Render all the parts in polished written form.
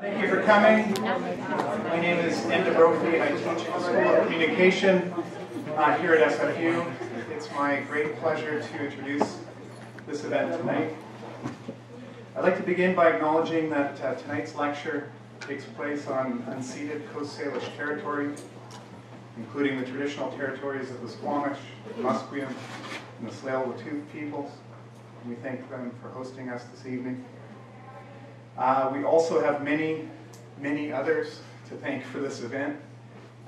Thank you for coming. My name is Enda Brophy. I teach at the School of Communication here at SFU. It's my great pleasure to introduce this event tonight. I'd like to begin by acknowledging that tonight's lecture takes place on unceded Coast Salish territory, including the traditional territories of the Squamish, the Musqueam, and the Tsleil-Waututh peoples. And we thank them for hosting us this evening. We also have many others to thank for this event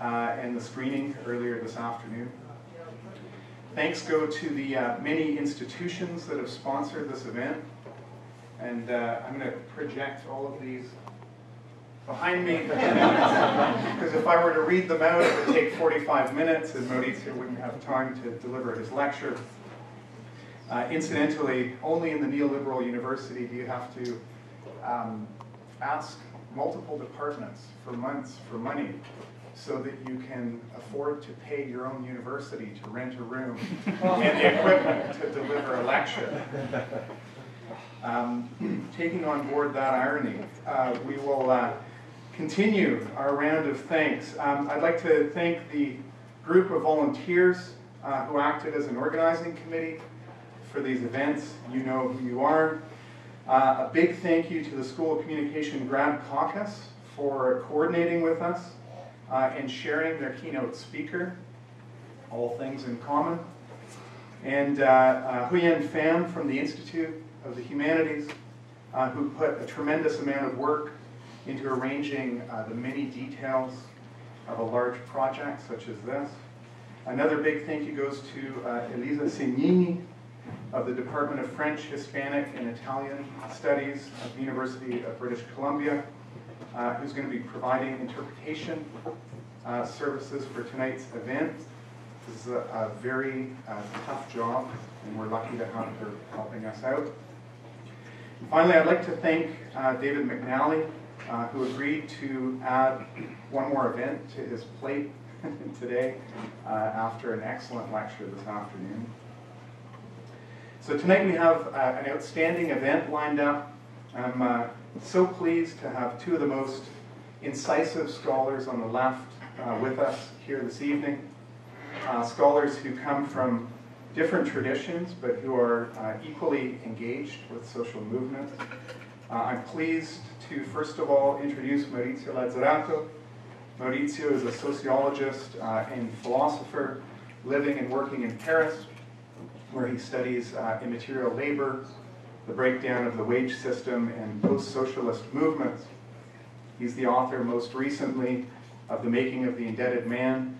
and the screening earlier this afternoon. Thanks go to the many institutions that have sponsored this event. And I'm going to project all of these behind me, because if I were to read them out, it would take 45 minutes and Maurizio wouldn't have time to deliver his lecture. Incidentally, only in the neoliberal university do you have to ask multiple departments for months for money so that you can afford to pay your own university to rent a room and the equipment to deliver a lecture. Taking on board that irony, we will continue our round of thanks. I'd like to thank the group of volunteers who acted as an organizing committee for these events. You know who you are. A big thank you to the School of Communication Grad Caucus for coordinating with us and sharing their keynote speaker, All Things in Common. And Huyen Pham from the Institute of the Humanities, who put a tremendous amount of work into arranging the many details of a large project such as this. Another big thank you goes to Elisa Segnini of the Department of French, Hispanic, and Italian Studies at the University of British Columbia, who's going to be providing interpretation services for tonight's event. This is a very tough job, and we're lucky to have her helping us out. And finally, I'd like to thank David McNally, who agreed to add one more event to his plate today after an excellent lecture this afternoon. So tonight we have an outstanding event lined up. I'm so pleased to have two of the most incisive scholars on the left with us here this evening. Scholars who come from different traditions, but who are equally engaged with social movements. I'm pleased to, first of all, introduce Maurizio Lazzarato. Maurizio is a sociologist and philosopher living and working in Paris, where he studies immaterial labor, the breakdown of the wage system, and post-socialist movements. He's the author, most recently, of The Making of the Indebted Man,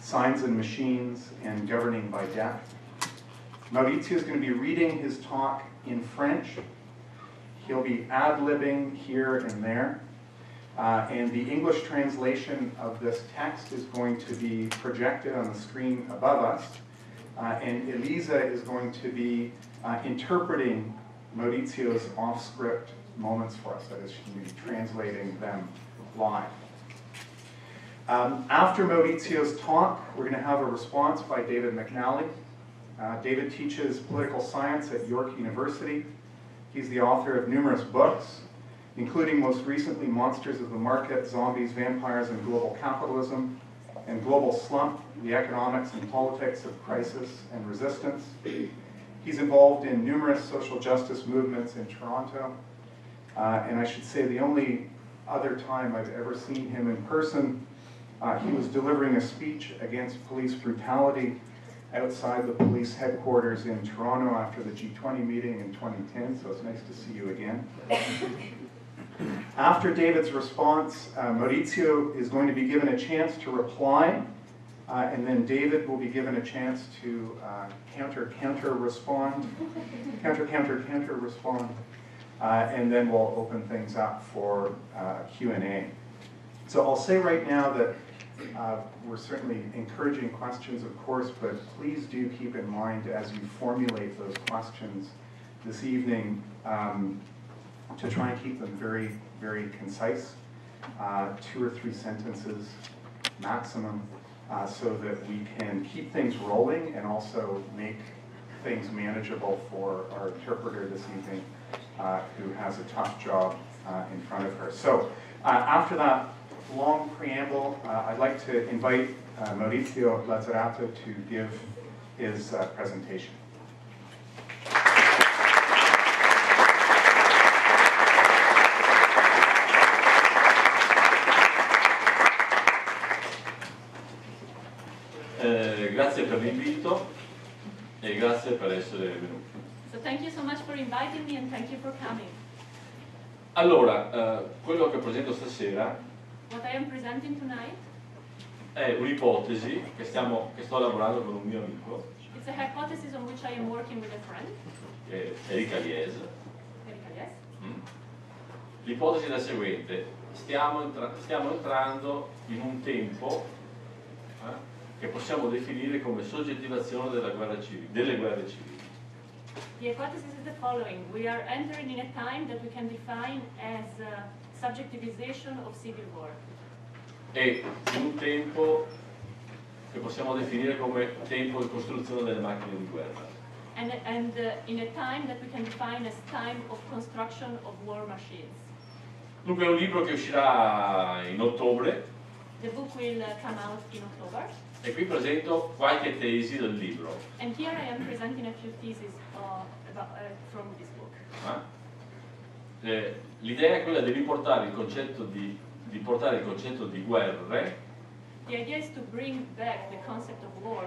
Signs and Machines, and Governing by Death. Maurizio is going to be reading his talk in French. He'll be ad-libbing here and there. And the English translation of this text is going to be projected on the screen above us. And Elisa is going to be interpreting Maurizio's off-script moments for us. That is, she's going to be translating them live. After Maurizio's talk, we're going to have a response by David McNally. David teaches political science at York University. He's the author of numerous books, including most recently Monsters of the Market, Zombies, Vampires, and Global Capitalism, and Global Slump, The Economics and Politics of Crisis and Resistance. He's involved in numerous social justice movements in Toronto. And I should say the only other time I've ever seen him in person, he was delivering a speech against police brutality outside the police headquarters in Toronto after the G20 meeting in 2010, so it's nice to see you again. After David's response, Maurizio is going to be given a chance to reply, and then David will be given a chance to counter-respond, and then we'll open things up for Q&A. So I'll say right now that we're certainly encouraging questions, of course, but please do keep in mind as you formulate those questions this evening, to try and keep them very, very concise, 2 or 3 sentences maximum, so that we can keep things rolling and also make things manageable for our interpreter this evening, who has a tough job in front of her. So after that long preamble, I'd like to invite Maurizio Lazzarato to give his presentation. Grazie per l'invito e grazie per essere venuti. So thank you so much for inviting me and thank you for coming. Allora, quello che presento stasera è un'ipotesi che sto lavorando con un mio amico. It's a hypothesis on which I am working with a friend. Eric Alliez. L'ipotesi è la seguente: stiamo entrando in un tempo che possiamo definire come soggettivazione della guerra civile, delle guerre civili. The hypothesis is the following: we are entering in a time that we can define as subjectivization of civil war. E un tempo che possiamo definire come tempo di costruzione delle macchine di guerra. And in a time that we can define as time of construction of war machines. Dunque è un libro che uscirà in ottobre. The book will come out in October. E qui presento qualche tesi del libro. And here I am presenting a few theses from this book. L'idea è quella di riportare il concetto di portare il concetto di guerre. The idea is to bring back the concept of war.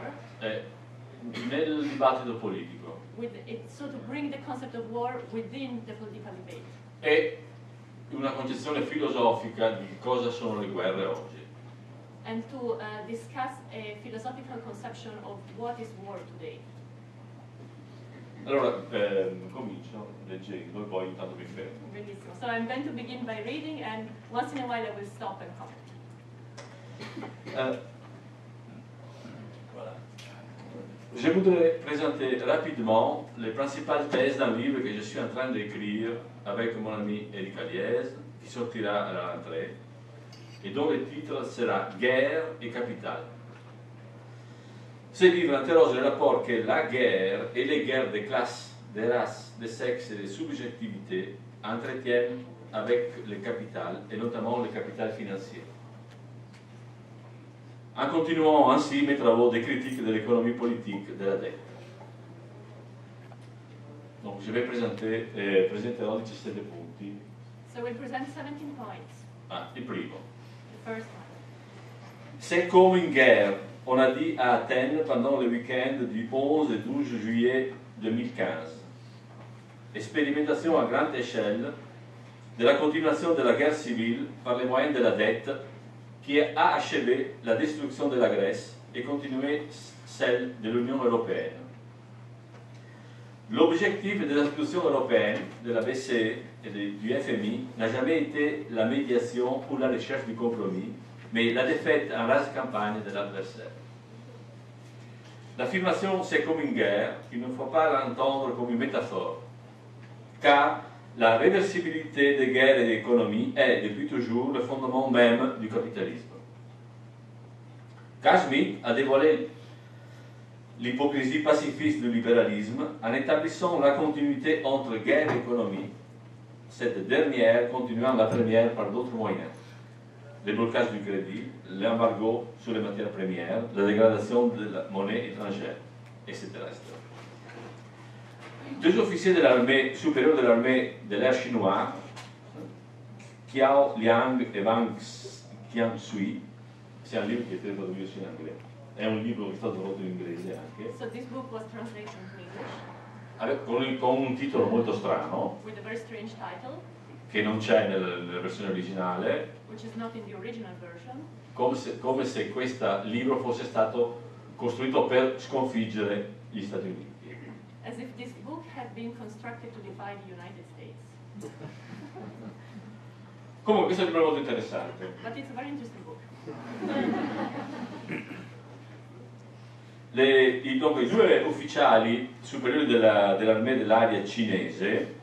Nel dibattito politico. So to bring the concept of war within the political debate. E una concezione filosofica di cosa sono le guerre oggi. And to discuss a philosophical conception of what is war today. Allora, comincio leggendo e poi intanto mi fermo. Bellissimo. So I'm going to begin by reading and once in a while I will stop and comment. Voilà. Je voudrais présenter rapidement les principales thèses d'un livre que je suis en train d'écrire avec mon ami Eric Alliez, qui sortira à la rentrée, et dont le titre sera Guerre et Capitale. Ce livre interroge le rapport que la guerre et les guerres de classe, de race, de sexe et de subjectivité entretiennent avec le capital, et notamment le capital financier. En continuant ainsi mes travaux de critique de l'économie politique de la dette. Donc je vais présenter 17 punti. So we present 17 points. Ah, il primo. C'est comme une guerre, on a dit à Athènes pendant le week-end du 11 et 12 juillet 2015. Expérimentation à grande échelle de la continuation de la guerre civile par les moyens de la dette qui a achevé la destruction de la Grèce et continué celle de l'Union européenne. L'objectif de l'institution européenne, de la BCE et du FMI n'a jamais été la médiation ou la recherche du compromis, mais la défaite en rase campagne de l'adversaire. L'affirmation c'est comme une guerre, il ne faut pas l'entendre comme une métaphore, car la réversibilité des guerres et des économies est depuis toujours le fondement même du capitalisme. Carl Schmitt a dévoilé l'hypocrisie pacifiste du libéralisme en établissant la continuité entre guerre et économie, cette dernière continuant la première par d'autres moyens. Le blocage du crédit, l'embargo sur les matières premières, la dégradation de la monnaie étrangère, etc. Deux officiers de l'armée supérieure de l'armée de l'ère chinoise, Qiao Liang et Wang Xiangsui, c'est un livre qui était traduit aussi en anglais. È un libro che è stato tradotto in inglese anche. So this book was translated in English. Con un titolo molto strano. With a very strange title. Che non c'è nella versione originale. Which is not in the original version. Come se questo libro fosse stato costruito per sconfiggere gli Stati Uniti. As if this book had been constructed to defy the United States. Comunque questo è un libro molto interessante. But it's a very interesting book. I due ufficiali superiori dell'armée dell'area cinese,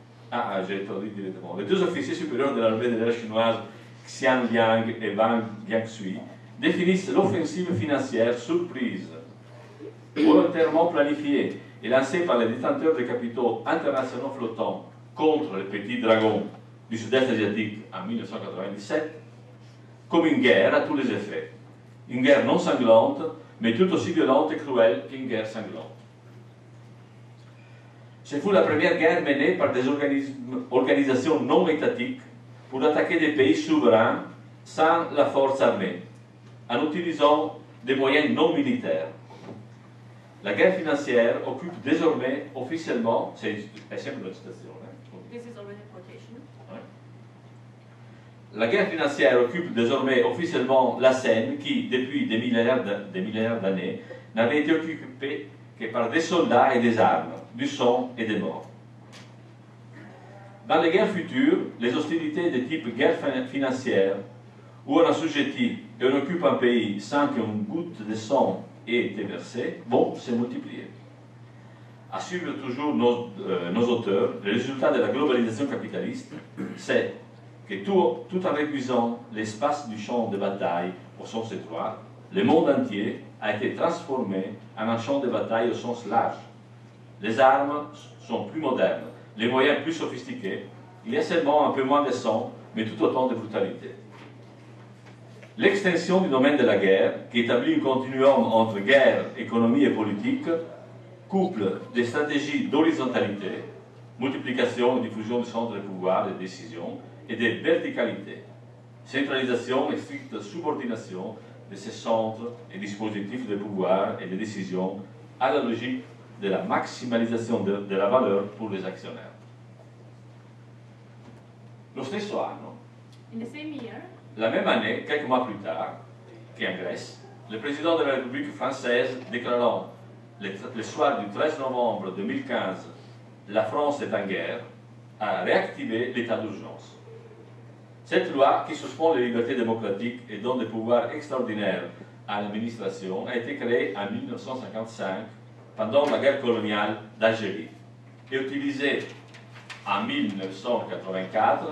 j'ai traduit direttamente, les deux officiers supérieurs de l'armée de l'ère chinoise Xian Liang et Wang Jiangsui définissent l'offensive financière surprise, volontairement planifiée, est lancé par les détenteurs de capitaux internationaux flottants contre le petit dragon du sud-est asiatique en 1997 comme une guerre à tous les effets. Une guerre non sanglante, mais tout aussi violente et cruelle qu'une guerre sanglante. Ce fut la première guerre menée par des organisations non étatiques pour attaquer des pays souverains sans la force armée, en utilisant des moyens non militaires. La guerre financière occupe désormais officiellement, c'est une autre citation, hein? La guerre financière occupe désormais officiellement la scène qui, depuis des millénaires d'années, n'avait été occupée que par des soldats et des armes, du sang et des morts. Dans les guerres futures, les hostilités de type guerre financière, où on assujettit et on occupe un pays sans qu'une goutte de sang ait été versée, vont se multiplier. À suivre toujours nos auteurs, le résultat de la globalisation capitaliste, c'est que tout en réduisant l'espace du champ de bataille au sens étroit, le monde entier a été transformé en un champ de bataille au sens large. Les armes sont plus modernes, les moyens plus sophistiqués, il y a seulement un peu moins de sang, mais tout autant de brutalité. L'extension du domaine de la guerre, qui établit un continuum entre guerre, économie et politique, couple des stratégies d'horizontalité, multiplication et diffusion du centre de pouvoir, des décisions, et des verticalités, centralisation et stricte subordination de ces centres et dispositifs de pouvoir et de décision à la logique de la maximalisation de la valeur pour les actionnaires. Lo stesso anno, la même année, quelques mois plus tard, qu'en Grèce, le président de la République française déclarant le soir du 13 novembre 2015 « La France est en guerre » a réactivé l'état d'urgence. Cette loi, qui suspend les libertés démocratiques et donne des pouvoirs extraordinaires à l'administration, a été créée en 1955 pendant la guerre coloniale d'Algérie et utilisée en 1984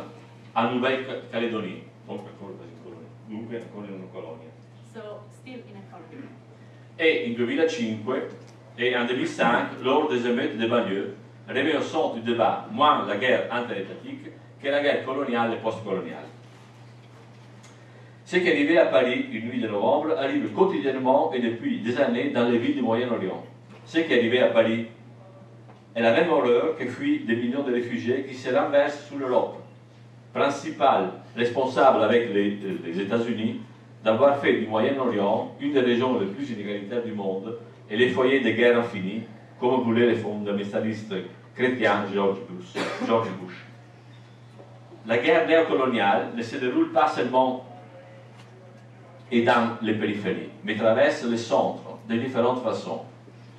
en Nouvelle-Calédonie. Donc, encore une colonie. So, still in a colony. Et en 2005 et en 2005, lors des émeutes de banlieue, remet au centre du débat moins la guerre interétatique que la guerre coloniale et post-coloniale. Ce qui arrivait à Paris une nuit de novembre arrive quotidiennement et depuis des années dans les villes du Moyen-Orient. Ce qui arrivait à Paris est la même horreur que fuient des millions de réfugiés qui se renversent sur l'Europe, principale responsable avec les États-Unis d'avoir fait du Moyen-Orient une des régions les plus inégalitaires du monde et les foyers de guerre infinie, comme voulaient les fondamentalistes chrétiens George Bush. La guerre néocoloniale ne se déroule pas seulement et dans les périphéries, mais traverse les centres de différentes façons.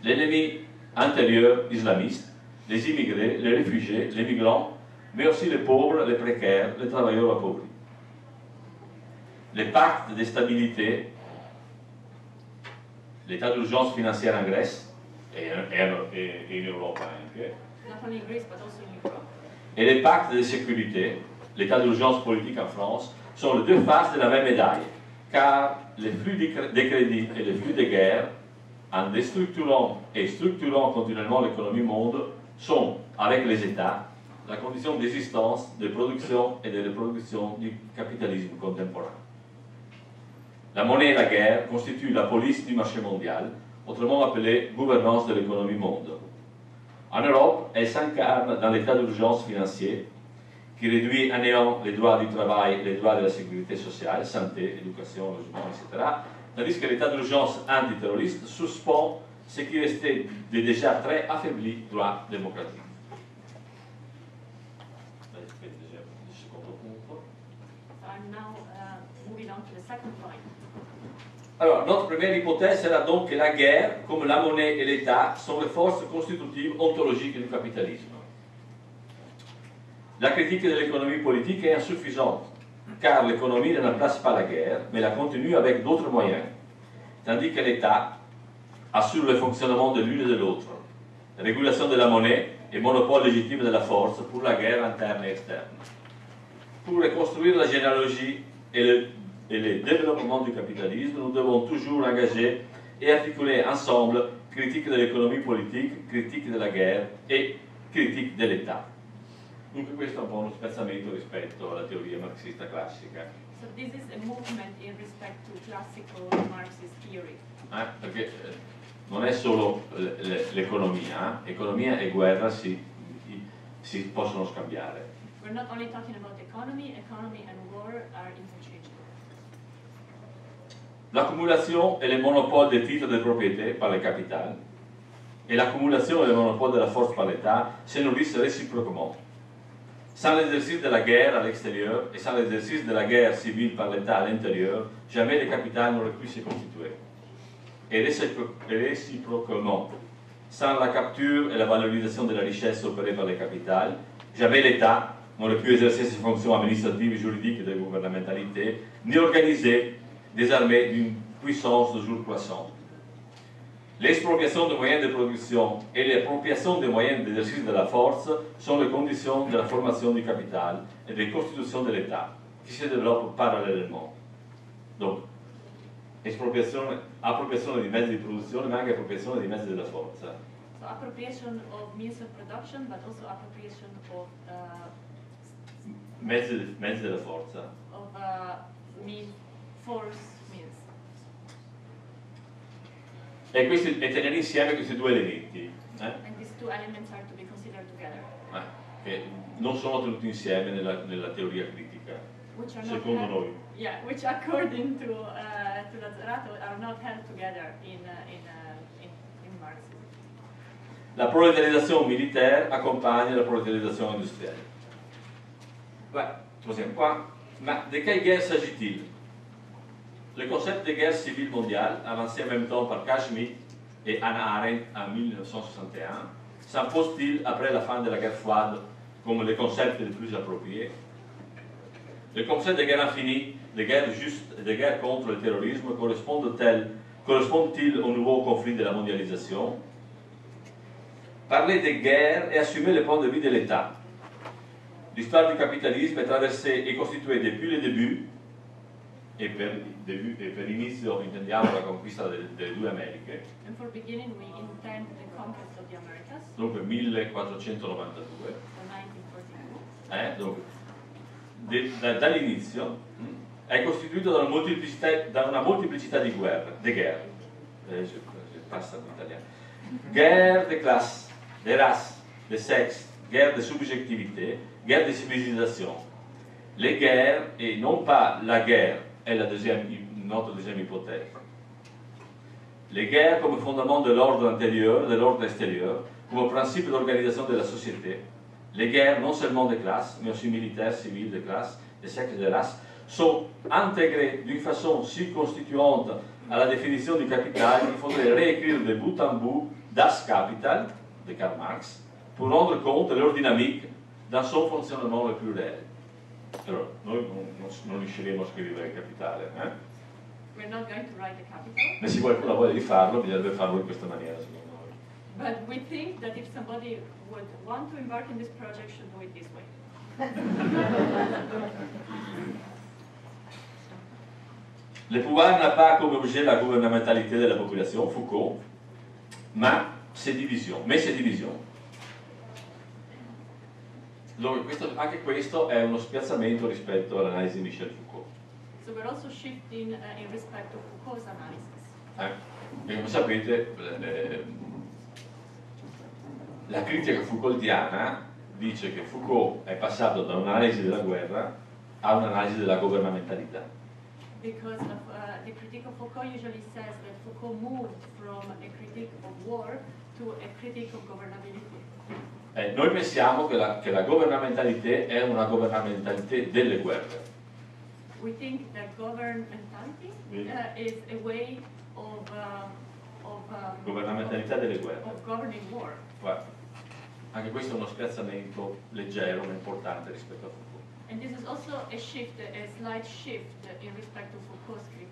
L'ennemi intérieur islamiste, les immigrés, les réfugiés, les migrants, mais aussi les pauvres, les précaires, les travailleurs appauvris. Les pactes de stabilité, l'état d'urgence financière en Grèce, et en Europe, et les pactes de sécurité, l'état d'urgence politique en France, sont les deux faces de la même médaille, car les flux des crédits et les flux des guerres, en déstructurant et structurant continuellement l'économie monde, sont, avec les États, la condition d'existence, de production et de reproduction du capitalisme contemporain. La monnaie et la guerre constituent la police du marché mondial, autrement appelée gouvernance de l'économie monde. En Europe, elle s'incarne dans l'état d'urgence financier qui réduit à néant les droits du travail, les droits de la sécurité sociale, santé, éducation, logement, etc., tandis que l'état d'urgence antiterroriste suspend ce qui restait des déjà très affaiblis droits démocratiques. Alors, notre première hypothèse sera donc que la guerre, comme la monnaie et l'État, sont les forces constitutives ontologiques du capitalisme. La critique de l'économie politique est insuffisante, car l'économie ne remplace pas la guerre, mais la continue avec d'autres moyens, tandis que l'État assure le fonctionnement de l'une et de l'autre, régulation de la monnaie et monopole légitime de la force pour la guerre interne et externe. Pour reconstruire la généalogie et le développement du capitalisme, nous devons toujours engager et articuler ensemble critique de l'économie politique, critique della guerra e critique dell'età. Dunque questo è un po' uno spezzamento rispetto alla teoria marxista classica. So this is a movement in respect to classical Marxist theory. Perché non è solo l'economia, economia e guerra si possono scambiare. We're not only talking about economy, economy and war are interchangeable. L'accumulation et le monopole des titres de propriété par le capital et l'accumulation et le monopole de la force par l'État se nourrissent réciproquement. Sans l'exercice de la guerre à l'extérieur et sans l'exercice de la guerre civile par l'État à l'intérieur, jamais le capital n'aurait pu se constituer. Et réciproquement, sans la capture et la valorisation de la richesse opérée par le capital, jamais l'État n'aurait pu exercer ses fonctions administratives, juridiques et de gouvernementalité, ni organiser des armées d'une puissance de jour croissante. L'expropriation de moyens de production et l'appropriation des moyens d'exercice de la force sont les conditions de la formation du capital et de la constitution de l'État, qui se développe parallèlement. Donc, appropriation des mezzi di produzione, ma anche appropriazione dei mezzi della forza. So appropriation of means of production, but also appropriation of mezzi della forza. Of means, force means. E tenere insieme questi due elementi. And these two elements are to be considered together. Che non sono tenuti insieme nella teoria critica, secondo noi. Yeah, which according to Lazzarato are not held together in Marxism. La prolétarisation militaire accompagne la prolétarisation industrielle. Troisième point. De quelle guerre s'agit-il? Le concept de guerre civile mondiale, avancé en même temps par Carl Schmitt et Hannah Arendt en 1961, s'impose-t-il après la fin de la guerre froide comme le concept le plus approprié? Le concept de guerre infinie, de guerre juste et de guerre contre le terrorisme correspond-il au nouveau conflit de la mondialisation? Parler de guerre et assumer le point de vue de l'État. L'histoire du capitalisme est traversée et constituée depuis le début. E per inizio intendiamo la conquista delle due Americhe, dunque 1492, dall'inizio è costituito da una molteplicità di guerre, de guerre, passa l'italiano, guerre de classe, de race, de sexe, guerre de subjectivité, guerre de civilisation, les guerres et non pas la guerre. È notre deuxième hypothèse. Les guerres comme fondement de l'ordre intérieur, de l'ordre extérieur, comme principe d'organisation de la société, les guerres non seulement de classe, mais aussi militaires, civiles, de classe, de sexe et de race, sont intégrées d'une façon si constituante à la définition du capital qu'il faudrait réécrire de bout en bout Das Kapital de Karl Marx pour rendre compte de leur dynamique dans son fonctionnement le plus réel. Però noi non riusciremo a scrivere il capitale, We're not going to write the capital. Ma se qualcuno ha voglia di farlo, bisognerebbe farlo in questa maniera, secondo noi. But we think that if somebody would want to embark in this project, should do it this way. Le pouvoir n'a pas comme objet la gouvernementalité de la population, Foucault, mais ses divisions. Allora, anche questo è uno spiazzamento rispetto all'analisi di Michel Foucault. So we're also shifting in respect to Foucault's analysis. Come sapete, la critica foucaultiana dice che Foucault è passato da un'analisi della guerra a un'analisi della governamentalità. Because of, the critique of Foucault usually says that Foucault moved from a critique of war to a critique of governability. Noi pensiamo che la governamentalità è una governamentalità delle guerre. We think that governmentality is a way of governamentalità delle guerre. Of governing war. Guarda, anche questo è uno spiazzamento leggero ma importante rispetto a Foucault. And this is also a shift, a slight shift in respect to Foucault's critique.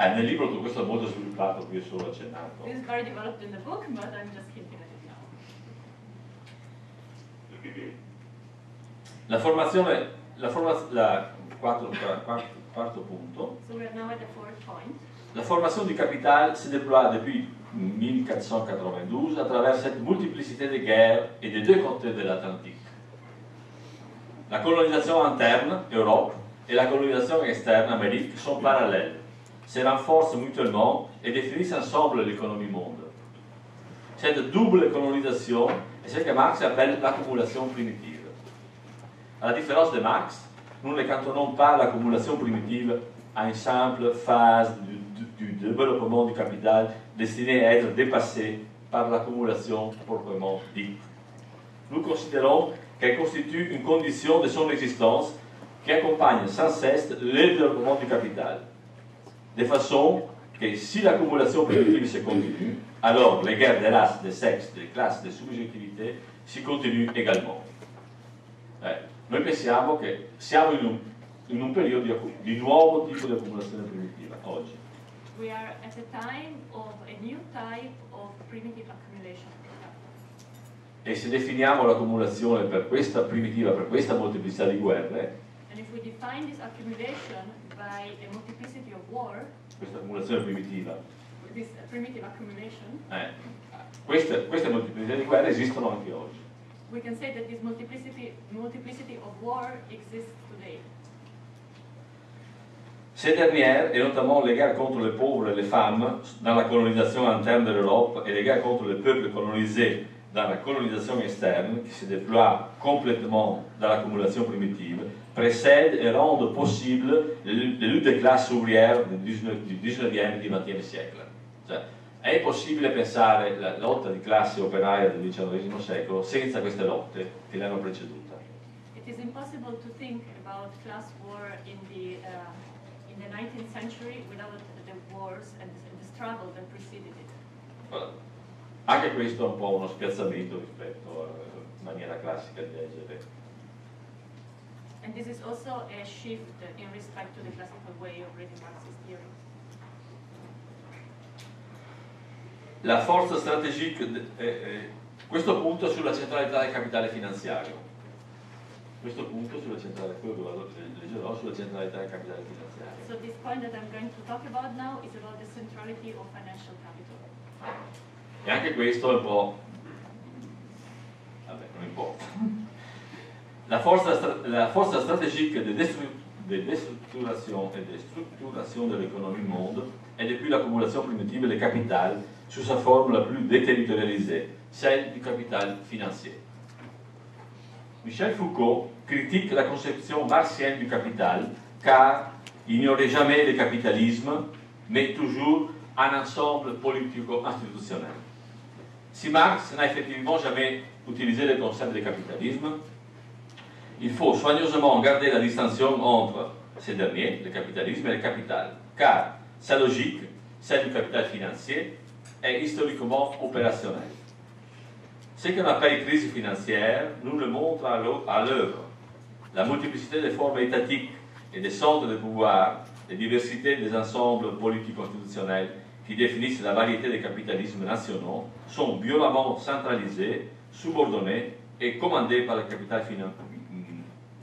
Nel libro tutto questo è molto sviluppato, qui è solo accennato. This is very developed in the book, but I'm just hinting at it now. La quarto punto. So we are now at the fourth point. La formation du capital se déploie depuis 1492 à travers cette multiplicité de guerres et des deux côtés de l'Atlantique. La colonisation interne, Europe, et la colonisation externe, Amérique, sont parallèles, se renforcent mutuellement et définissent ensemble l'économie monde. Cette double colonisation est ce que Marx appelle l'accumulation primitive. À la différence de Marx, nous ne cantonnons pas l'accumulation primitive à une simple phase du développement du capital destinée à être dépassée par l'accumulation proprement dite. Nous considérons qu'elle constitue une condition de son existence qui accompagne sans cesse le développement du capital. De façon que si l'accumulation primitive se continue, alors les guerres de race, de sexe, de classe, de subjectivité s'y continuent également. Noi pensiamo che siamo in un periodo di nuovo tipo di accumulazione primitiva oggi. We are at the time of a new type of primitive accumulation. E se definiamo l'accumulazione per questa primitiva, per questa molteplicità di guerre, and if we define this accumulation by a multiplicity of war, questa accumulazione primitiva, this primitive accumulation, queste molteplicità di guerre esistono anche oggi. We can say that this multiplicity of war exists today. Ces dernières, et notamment les guerres contre les pauvres et les femmes dans la colonisation interne de l'Europe et les guerres contre les peuples colonisés dans la colonisation externe, qui se déploie complètement dans l'accumulation primitive, précèdent et rendent possible les luttes de classe ouvrières du 19e et du 20e siècle. È impossibile pensare la lotta di classe operaia del XIX secolo senza queste lotte che l'hanno preceduta. It is impossible to think about class war in the 19th century without the wars and the struggle that preceded it. Anche questo è un po' uno spiazzamento rispetto alla maniera classica di leggere. And this is also a shift in respect to the classical way of reading Marxist theory. La forza strategica, questo punto sulla centralità del capitale finanziario. Questo punto sulla centralità, quello che vado a leggerò sulla centralità del capitale finanziario. So this point that I'm going to talk about now is about the centrality of financial capital. E anche questo è un po'. Vabbè, non importa. La forza strategica de déstructuration et de structuration de l'économie monde et depuis l'accumulation primitive le capital sous sa forme la plus déterritorialisée, celle du capital financier. Michel Foucault critique la conception marxienne du capital car il n'y aurait jamais le capitalisme mais toujours un ensemble politico-institutionnel. Si Marx n'a effectivement jamais utilisé le concept de capitalisme, il faut soigneusement garder la distinction entre ces derniers, le capitalisme et le capital, car sa logique, celle du capital financier, est historiquement opérationnelle. Ce qu'on appelle crise financière nous le montre à l'œuvre. La multiplicité des formes étatiques et des centres de pouvoir, les diversités des ensembles politico-institutionnels qui définissent la variété des capitalismes nationaux sont violemment centralisés, subordonnés et commandés par le capital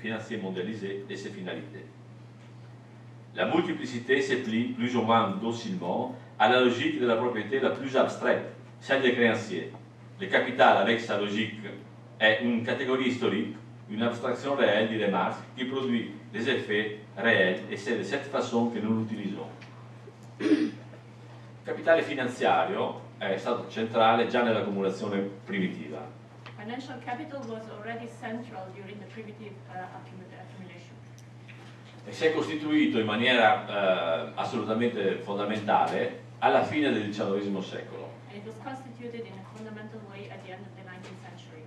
financier mondialisé et ses finalités. La multiplicité se plie plus ou moins docilement à la logique de la propriété la plus abstraite, celle des créanciers. Le capital, avec sa logique, est une catégorie historique, une abstraction réelle, dit Marx, qui produit des effets réels et c'est de cette façon que nous l'utilisons. Il capitale finanziario è stato centrale già nell'accumulazione primitiva. Financial capital was already central during the primitive accumulation. E si è costituito in maniera assolutamente fondamentale alla fine del XIX secolo. And it was constituted in a fundamental way at the end of the 19th century.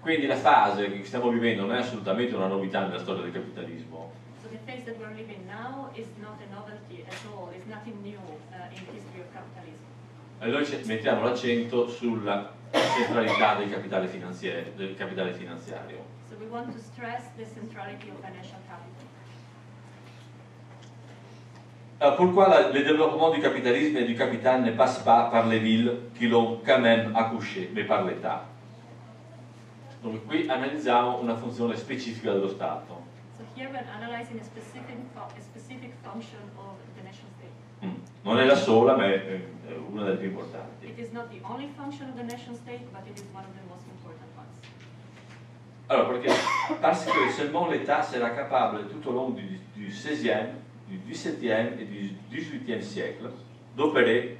Quindi la fase che stiamo vivendo non è assolutamente una novità nella storia del capitalismo. So the phase that we're living now is not a novelty at all. It's nothing new in the history of capitalism. E noi mettiamo l'accento sulla centralità del capitale finanziario. So we want to stress the centrality of financial capital. Pourquoi le développement du capitalisme et du capital ne passe pas par les villes qui l'ont quand même accouché, mais par l'État. Donc, qui analizziamo una funzione specifica dello Stato. So here we're analyzing a specific function of the nation state. Non è la sola, ma è una delle più importanti. Allora, perché parce que seulement l'État sera capable tout au long du 16e, du 17e et du 18e siècle d'opérer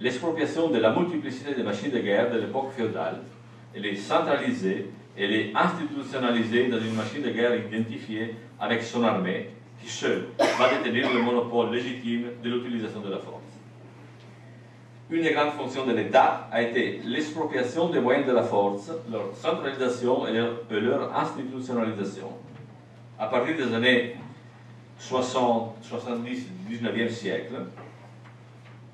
l'expropriation de la multiplicité des machines de guerre de l'époque féodale et les centraliser et les institutionnaliser dans une machine de guerre identifiée avec son armée qui seule va détenir le monopole légitime de l'utilisation de la force. Une des grandes fonctions de l'État a été l'expropriation des moyens de la force, leur centralisation et leur institutionnalisation. À partir des années 60, 70 du 19e siècle,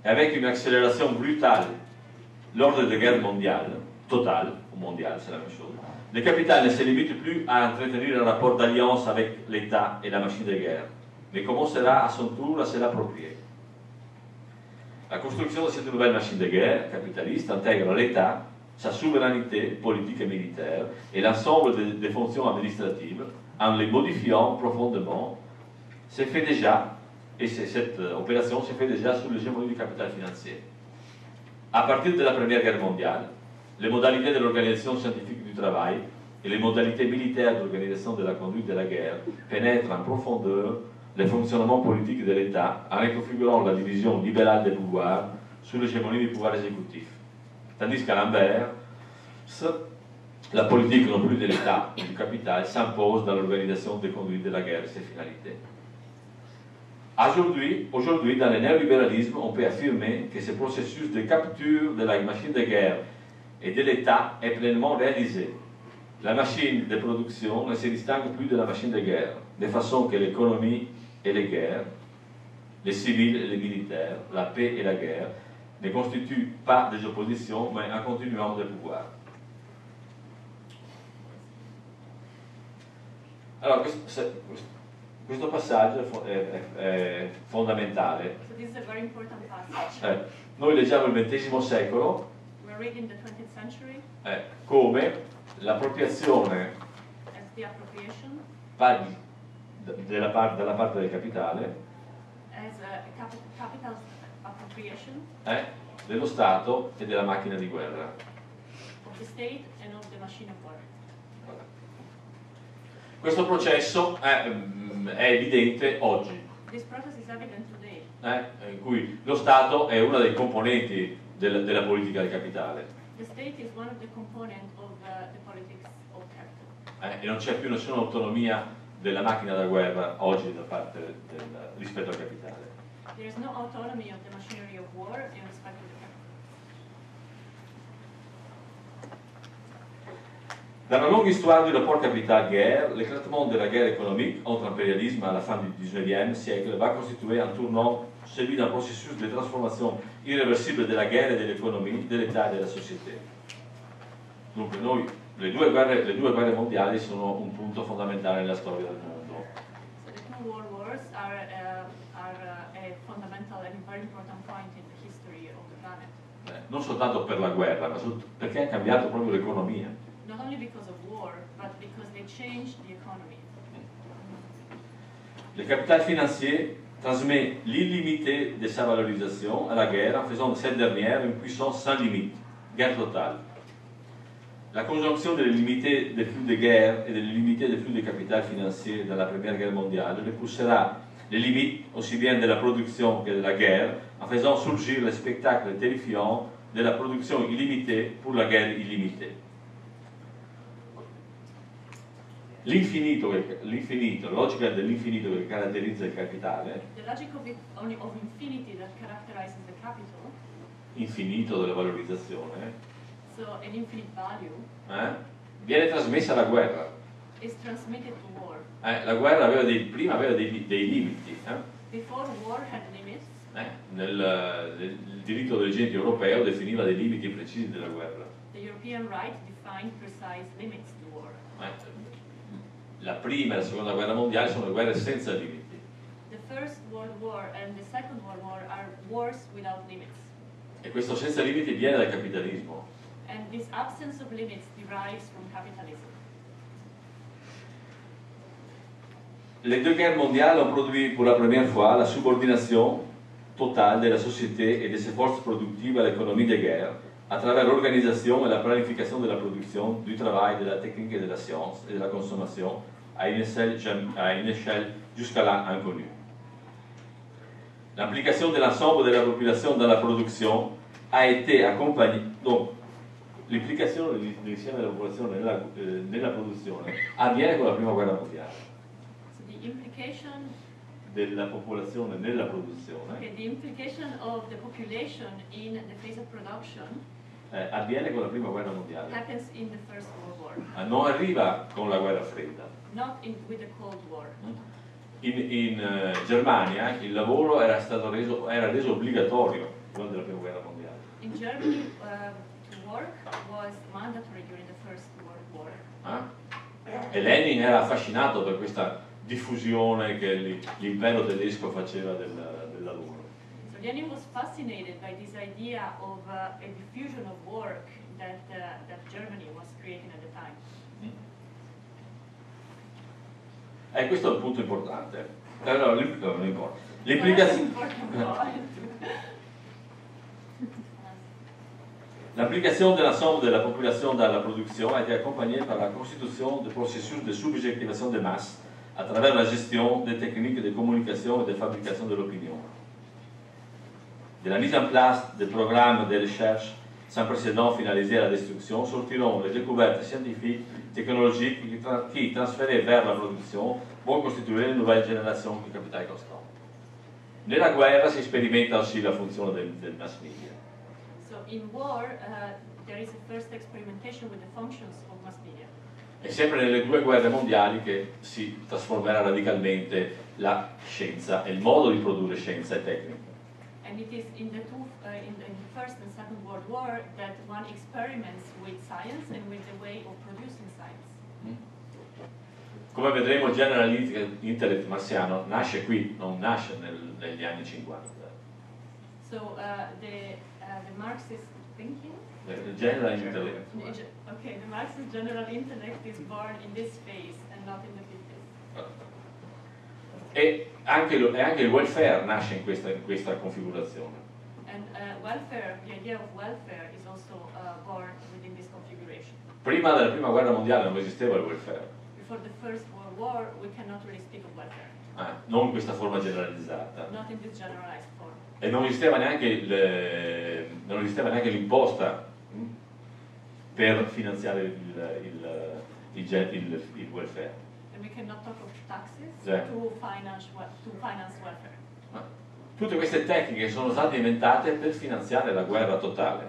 avec une accélération brutale lors des guerres mondiales, totale ou mondiale, c'est la même chose, le capital ne se limite plus à entretenir un rapport d'alliance avec l'État et la machine de guerre, mais commencera à son tour à se l'approprier. La construction de cette nouvelle machine de guerre capitaliste intègre l'État, sa souveraineté politique et militaire et l'ensemble des fonctions administratives en les modifiant profondément. C'est fait déjà, et cette opération se fait déjà sous l'hégémonie du capital financier. À partir de la Première Guerre mondiale, les modalités de l'organisation scientifique du travail et les modalités militaires d'organisation de la conduite de la guerre pénètrent en profondeur le fonctionnement politique de l'État en reconfigurant la division libérale des pouvoirs sous l'hégémonie du pouvoir exécutif. Tandis qu'à l'inverse, la politique non plus de l'État et du capital s'impose dans l'organisation des conduites de la guerre et ses finalités. Aujourd'hui, dans le néolibéralisme, on peut affirmer que ce processus de capture de la machine de guerre et de l'État est pleinement réalisé. La machine de production ne se distingue plus de la machine de guerre, de façon que l'économie et les guerres, les civils et les militaires, la paix et la guerre, ne constituent pas des oppositions, mais un continuum de pouvoir. Alors, questo passaggio è fondamentale. So this is a very important passage. Noi leggiamo il XX secolo come l'appropriazione della parte del capitale dello Stato e della macchina di guerra. Questo processo è evidente oggi, in cui lo Stato è uno dei componenti della politica del capitale. E non c'è più nessuna autonomia della macchina da guerra oggi da parte rispetto al capitale. There is no autonomy of the machinery of war in respect to the capital. Dans la longue histoire du rapport capital-guerre, l'éclatement de la guerre économique entre impérialisme à la fin du XIXe siècle va constituer un tournant, celui d'un processus de transformation irréversible de la guerre et de l'économie, de l'État et de la société. Donc, le due guerre mondiali sono un punto fondamentale nella storia del mondo. So the two world wars are a fundamental and very important point in the history of the planet. Non soltanto per la guerra, ma perché ha cambiato proprio l'economia. Not only because of war, but because they changed the economy. Le capital financier transmet l'illimité de sa valorisation à la guerre en faisant de cette dernière une puissance sans limite, guerre totale. La conjonction de l'illimité des flux de guerre et de l'illimité des flux de capital financier dans la Première Guerre mondiale repoussera les limites aussi bien de la production que de la guerre en faisant surgir le spectacle terrifiant de la production illimitée pour la guerre illimitée. L'infinito, la logica dell'infinito che caratterizza il capitale, infinito della valorizzazione, so, an infinite value, viene trasmessa alla guerra. Is transmitted to war. La guerra prima aveva dei limiti. Before war had limits. Il diritto del genere europeo definiva dei limiti precisi della guerra. The European right defined precise limits to war. La prima e la seconda guerra mondiale sono guerre senza limiti. The First World War and the Second World War are wars without limits. E questo senza limiti viene dal capitalismo. And this absence of limits derives from capitalism. Les deux guerres mondiales ont produit pour la première fois la subordination totale de la société et de ses forces productives à l'économie de guerre, à travers l'organisation et la planification de la production, du travail, de la technique et de la science et de la consommation à une échelle jusqu'alors inconnue. L'implication de l'ensemble de la population dans la production a été accompagnée. Donc, l'implicazione dell'insieme della popolazione nella produzione avviene con la prima guerra mondiale. So the implication della popolazione nella produzione. Okay, the implication of the population in the phase of production. Avviene con la prima guerra mondiale. Happens in the First World War. Non arriva con la guerra fredda. Not in, with the Cold War. In Germania il lavoro era stato reso obbligatorio durante la prima guerra mondiale. In Germany, work was mandatory during the First World War. E Lenin era affascinato per questa diffusione che l'impero tedesco faceva del lavoro. So Lenin was fascinated by this idea of a diffusion of work that Germany was creating at the time. E questo è un punto importante. No, non importa. L'implication de l'ensemble de la population dans la production a été accompagnée par la constitution de processus de subjectivation des masses à travers la gestion des techniques de communication et de fabrication de l'opinion, de la mise en place de programmes de recherche sans précédent finalisés à la destruction. Sortiront les découvertes scientifiques, technologiques qui, transférées vers la production, vont constituer une nouvelle génération de capital constant. Nella guerra si sperimenta aussi la fonction del mass media. In war, there is a first experimentation with the functions of mass media. È sempre nelle due guerre mondiali che si trasformerà radicalmente la scienza e il modo di produrre scienza e tecnica. And it is in the First and Second World War that one experiments with science and with the way of producing science. Come vedremo, General Internet marziano nasce qui, non nasce negli anni 50. So the Marxist thinking? The general intellect. Okay, the Marxist general intellect is born in this phase and not in the 50s. E anche il welfare nasce in questa configurazione. And welfare, the idea of welfare is also born within this configuration. Prima della prima guerra mondiale non esisteva il welfare. Before the First World War we cannot really speak of welfare. Non in questa forma generalizzata. Not in this generalized form. E non esisteva neanche l'imposta per finanziare il welfare. And we cannot talk of taxes to finance welfare. Tutte queste tecniche sono state inventate per finanziare la guerra totale.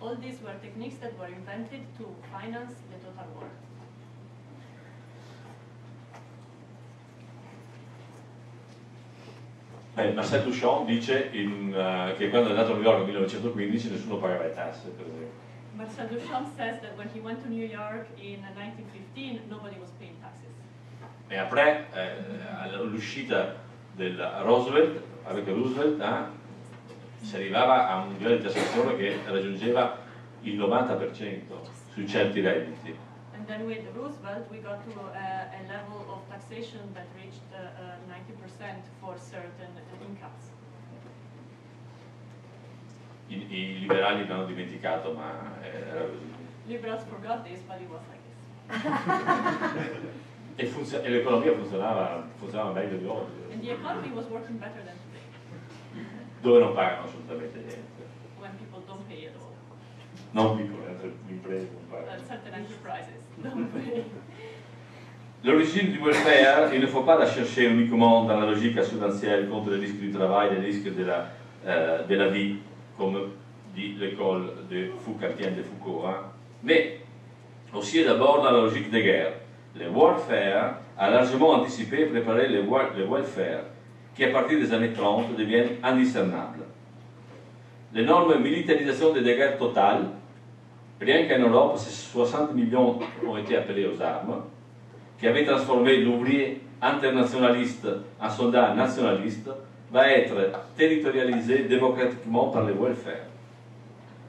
All these were techniques that were invented to finance the total war. Marcel Duchamp dice che quando è andato a New York nel 1915 nessuno pagava le tasse, per esempio. Marcel Duchamp says that when he went to New York in 1915 nobody was paying taxes. E après l'uscita del Roosevelt, avec Roosevelt, si arrivava a un livello di tassazione che raggiungeva il 90% su certi redditi. And then with Roosevelt we got to a level of taxation that reached 90% for certain incomes. I liberali l'hanno dimenticato, ma era così. Liberals forgot this, but it was like this. E l'economia funzionava meglio di oggi. And the economy was working better than today. Dove non pagano assolutamente niente. When people don't pay at all. Non piccole, imprese non pagano. Certain enterprises don't pay. L'origine du welfare, il ne faut pas la chercher uniquement dans la logique assurantielle contre les risques du travail, les risques de la vie, comme dit l'école de Foucault, mais aussi d'abord dans la logique de guerre. Le warfare a largement anticipé et préparé le welfare, qui à partir des années 30 devient indiscernable. L'énorme militarisation des guerres totales, rien qu'en Europe, 60 millions ont été appelés aux armes, qui avait transformé l'ouvrier internationaliste en soldat nationaliste, va être territorialisé démocratiquement par le welfare.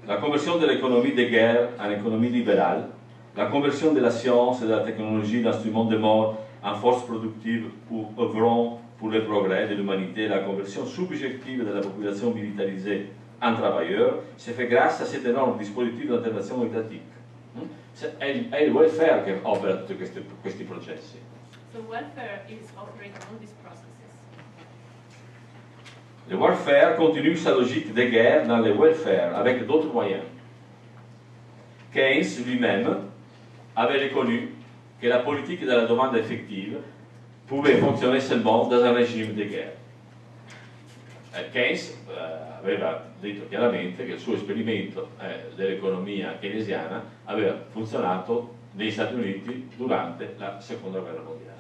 La conversion de l'économie de guerre en économie libérale, la conversion de la science et de la technologie d'instruments de mort en force productive où œuvront pour le progrès de l'humanité, la conversion subjective de la population militarisée en travailleur se fait grâce à cet énorme dispositif d'intervention étatique. È il welfare che opera tutti questi processi. So welfare is operating on these processes. Le welfare continue sa logique de guerre dans le welfare avec d'autres moyens. Keynes lui-même avait reconnu que la politique de la demande effective pouvait fonctionner seulement dans un régime de guerre. Keynes aveva detto chiaramente che il suo esperimento dell'economia keynesiana aveva funzionato negli Stati Uniti durante la Seconda Guerra Mondiale.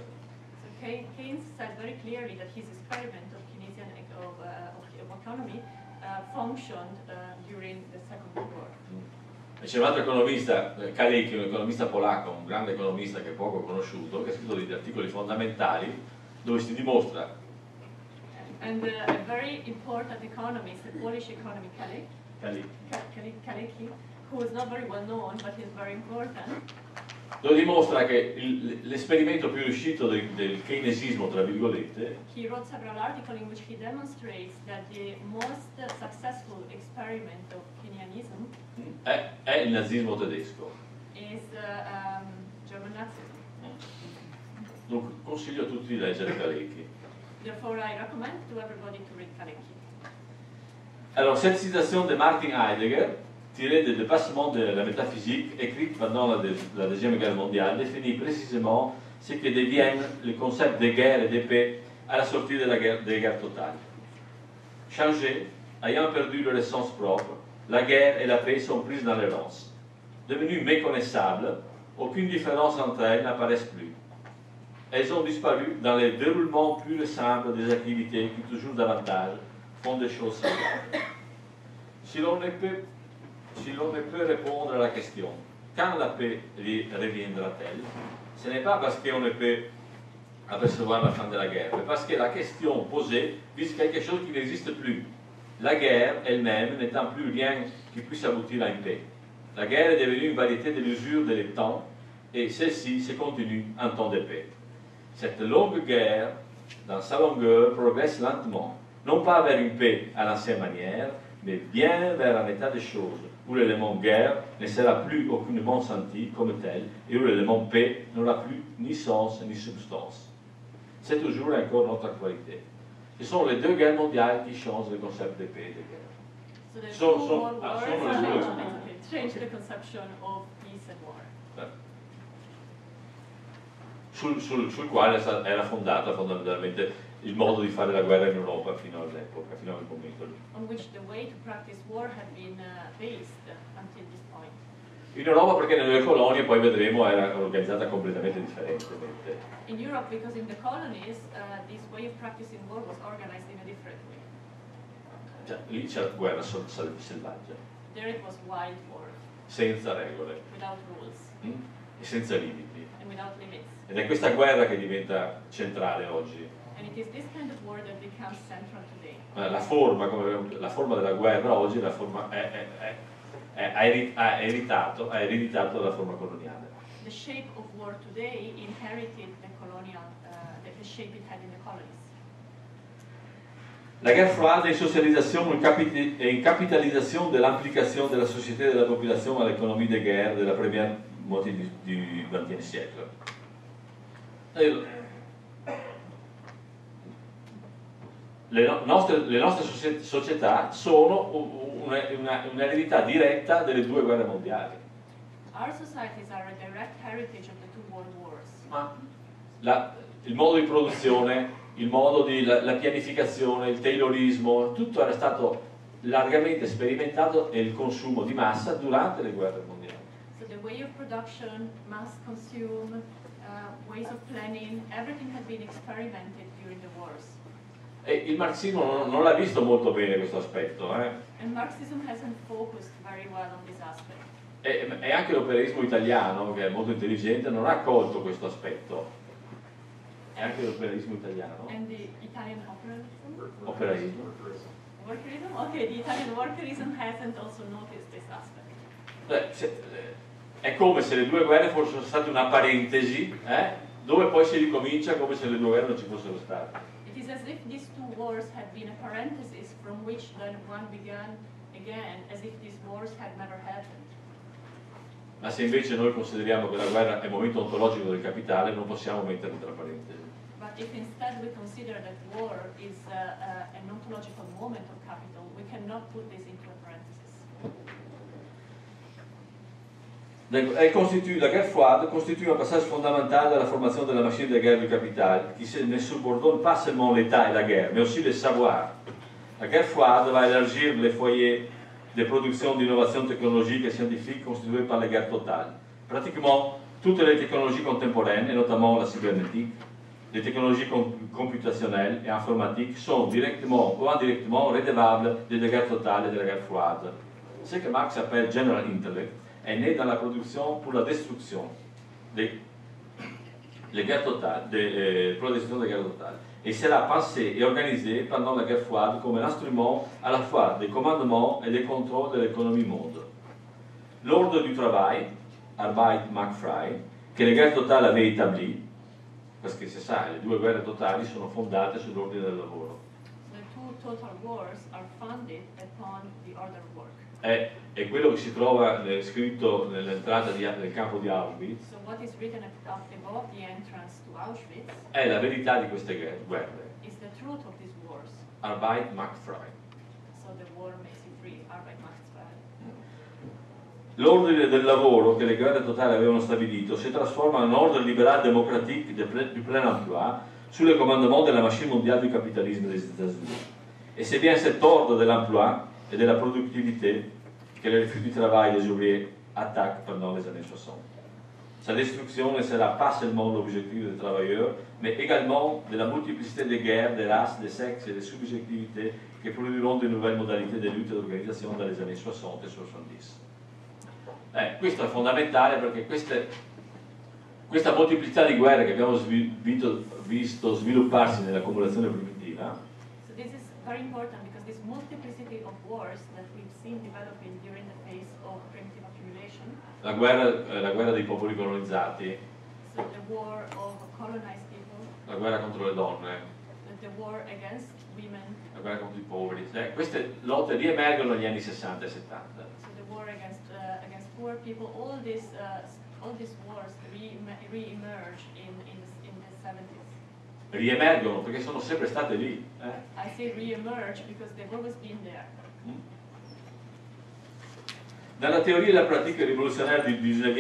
So Keynes said very clearly that his experiment of Keynesian of economy functioned during the Second World War. C'è un altro economista, Kalecki, un economista polacco, un grande economista che è poco conosciuto, che ha scritto degli articoli fondamentali dove si dimostra. And a very important economist, a Polish economist, Kalecki, who is not very well known, but is very important. Dove dimostra che l'esperimento più riuscito del keynesismo, tra virgolette. He wrote several articles in which he demonstrates that the most successful experiment of Keynesianism è il nazismo tedesco. Is German Nazism. Dunque, consiglio a tutti di leggere Kalecki. Therefore, I recommend to everybody to read Kalecki. Alors, cette citation de Martin Heidegger, tiré des dépassements de la métaphysique, écrite pendant la Deuxième Guerre mondiale, définit précisément ce que deviennent les concepts de guerre et de paix à la sortie des guerres totales. Changées, ayant perdu leur essence propre, la guerre et la paix sont prises dans les lances. Devenues méconnaissables, aucune différence entre elles n'apparaissent plus. Elles ont disparu dans les déroulements pur et simple des activités qui, toujours davantage, font des choses semblables. Si l'on ne peut répondre à la question quand la paix reviendra-t-elle, ce n'est pas parce qu'on ne peut apercevoir la fin de la guerre, mais parce que la question posée vise quelque chose qui n'existe plus. La guerre elle-même n'étant plus rien qui puisse aboutir à une paix. La guerre est devenue une variété de l'usure des temps, et celle-ci se continue en temps de paix. Cette longue guerre, dans sa longueur, progresse lentement, non pas vers une paix à l'ancienne manière, mais bien vers un état de choses où l'élément guerre ne sera plus aucunement senti comme tel et où l'élément paix n'aura plus ni sens ni substance. C'est toujours et encore notre actualité. Ce sont les deux guerres mondiales qui changent le concept de paix et de guerre. Sul quale era fondata fondamentalmente il modo di fare la guerra in Europa fino all'epoca, fino a quel momento lì. On which the way to practice war had been based until this point. In Europa perché nelle colonie poi vedremo era organizzata completamente differentemente. In Europe because in the colonies this way of practicing war was organized in a different way. Cioè, lì c'era guerra selvaggia. There it was wild war. Senza regole. Without rules. E senza limiti. And without limits. Ed è questa guerra che diventa centrale oggi. And it is this kind of war that becomes central today. La forma della guerra oggi la forma ha ereditato la forma coloniale. The shape of war today inherited the colonial the shape it had in the colonies. La guerre froide est socialisation et une capitalisation de l'implication de la société et de la population à l'économie de guerre de la première moitié du XXe siècle. Le nostre società sono un'eredità diretta delle due guerre mondiali. Our societies are a direct heritage of the two world wars. Ma il modo di produzione, il modo di la pianificazione, il taylorismo, tutto era stato largamente sperimentato e il consumo di massa durante le guerre mondiali. So the way of production, mass consume, ways of planning, everything has been experimented during the wars. E il marxismo non l'ha visto molto bene questo aspetto. And Marxism hasn't focused very well on this aspect. E anche l'operismo italiano, che è molto intelligente, non ha colto questo aspetto. E anche l'operismo italiano. And the Italian operism? Workerism? Okay, the Italian workerism hasn't also noticed this aspect. È come se le due guerre fossero state una parentesi, dove poi si ricomincia come se le due guerre non ci fossero state. It is as if these two wars had been a parenthesis from which then one began again, as if these wars had never happened. Ma se invece noi consideriamo che la guerra è il momento ontologico del capitale, non possiamo metterlo tra parentesi. But if instead we consider that war is an ontological moment of capital, we cannot put this into a parenthesis. La guerre froide constitue un passage fondamental à la formation de la machine de guerre du capital, qui ne subordonne pas seulement l'État et la guerre, mais aussi les savoirs. La guerre froide va élargir les foyers des productions d'innovation technologique et scientifique constituées par les guerres totales. Pratiquement toutes les technologies contemporaines, et notamment la cybernétique, les technologies computationnelles et informatiques sont directement ou indirectement redevables de la guerre totale et de la guerre froide. Ce que Marx appelle General Intellect est né dans la production pour la destruction des guerres totales, et sera pensée et organisée pendant la guerre froide comme un instrument à la fois de commandement et de contrôle de l'économie monde. L'ordre du travail, Arbeit Macht Frei, que les guerres totales avaient établi, parce que c'est ça, les due guerre totali sono fondate sull'ordine del lavoro. The two total wars are founded upon the order of work. È quello che si trova scritto nell'entrata del campo di Auschwitz. So what is written above the entrance to Auschwitz? È la verità di queste guerre. Is the truth of these wars. Arbeit macht frei. So the war makes you free. Arbeit macht frei. L'ordine del lavoro che le guerre totali avevano stabilito si trasforma in un ordine libéral démocratique du plein emploi sous le commandement de la machine mondiale du capitalisme des États-Unis. Et c'est bien cet ordre de l'emploi et de la productivité que les refus du travail des ouvriers attaquent pendant les années 60. Sa destruction ne sera pas seulement l'objectif des travailleurs, mais également de la multiplicité des guerres, des races, des sexes et des subjectivités qui produiront de nouvelles modalités de lutte et d'organisation dans les années 60 e 70. Questo è fondamentale perché questa moltiplicità di guerre che abbiamo visto svilupparsi nell'accumulazione primitiva. So this is very important because this multiplicity of wars that we've seen developing during the phase of primitive accumulation. La guerra dei popoli colonizzati. So the war of colonized people. La guerra contro le donne. The war against women. La guerra contro i poveri. Queste lotte riemergono negli anni 60 e 70. So the war against poor people, all these wars re-emerge in the 70s. Riemergono perché sono sempre state lì. I say re-emerge because they've always been there. Dalla teoria e la pratica rivoluzionaria du 19e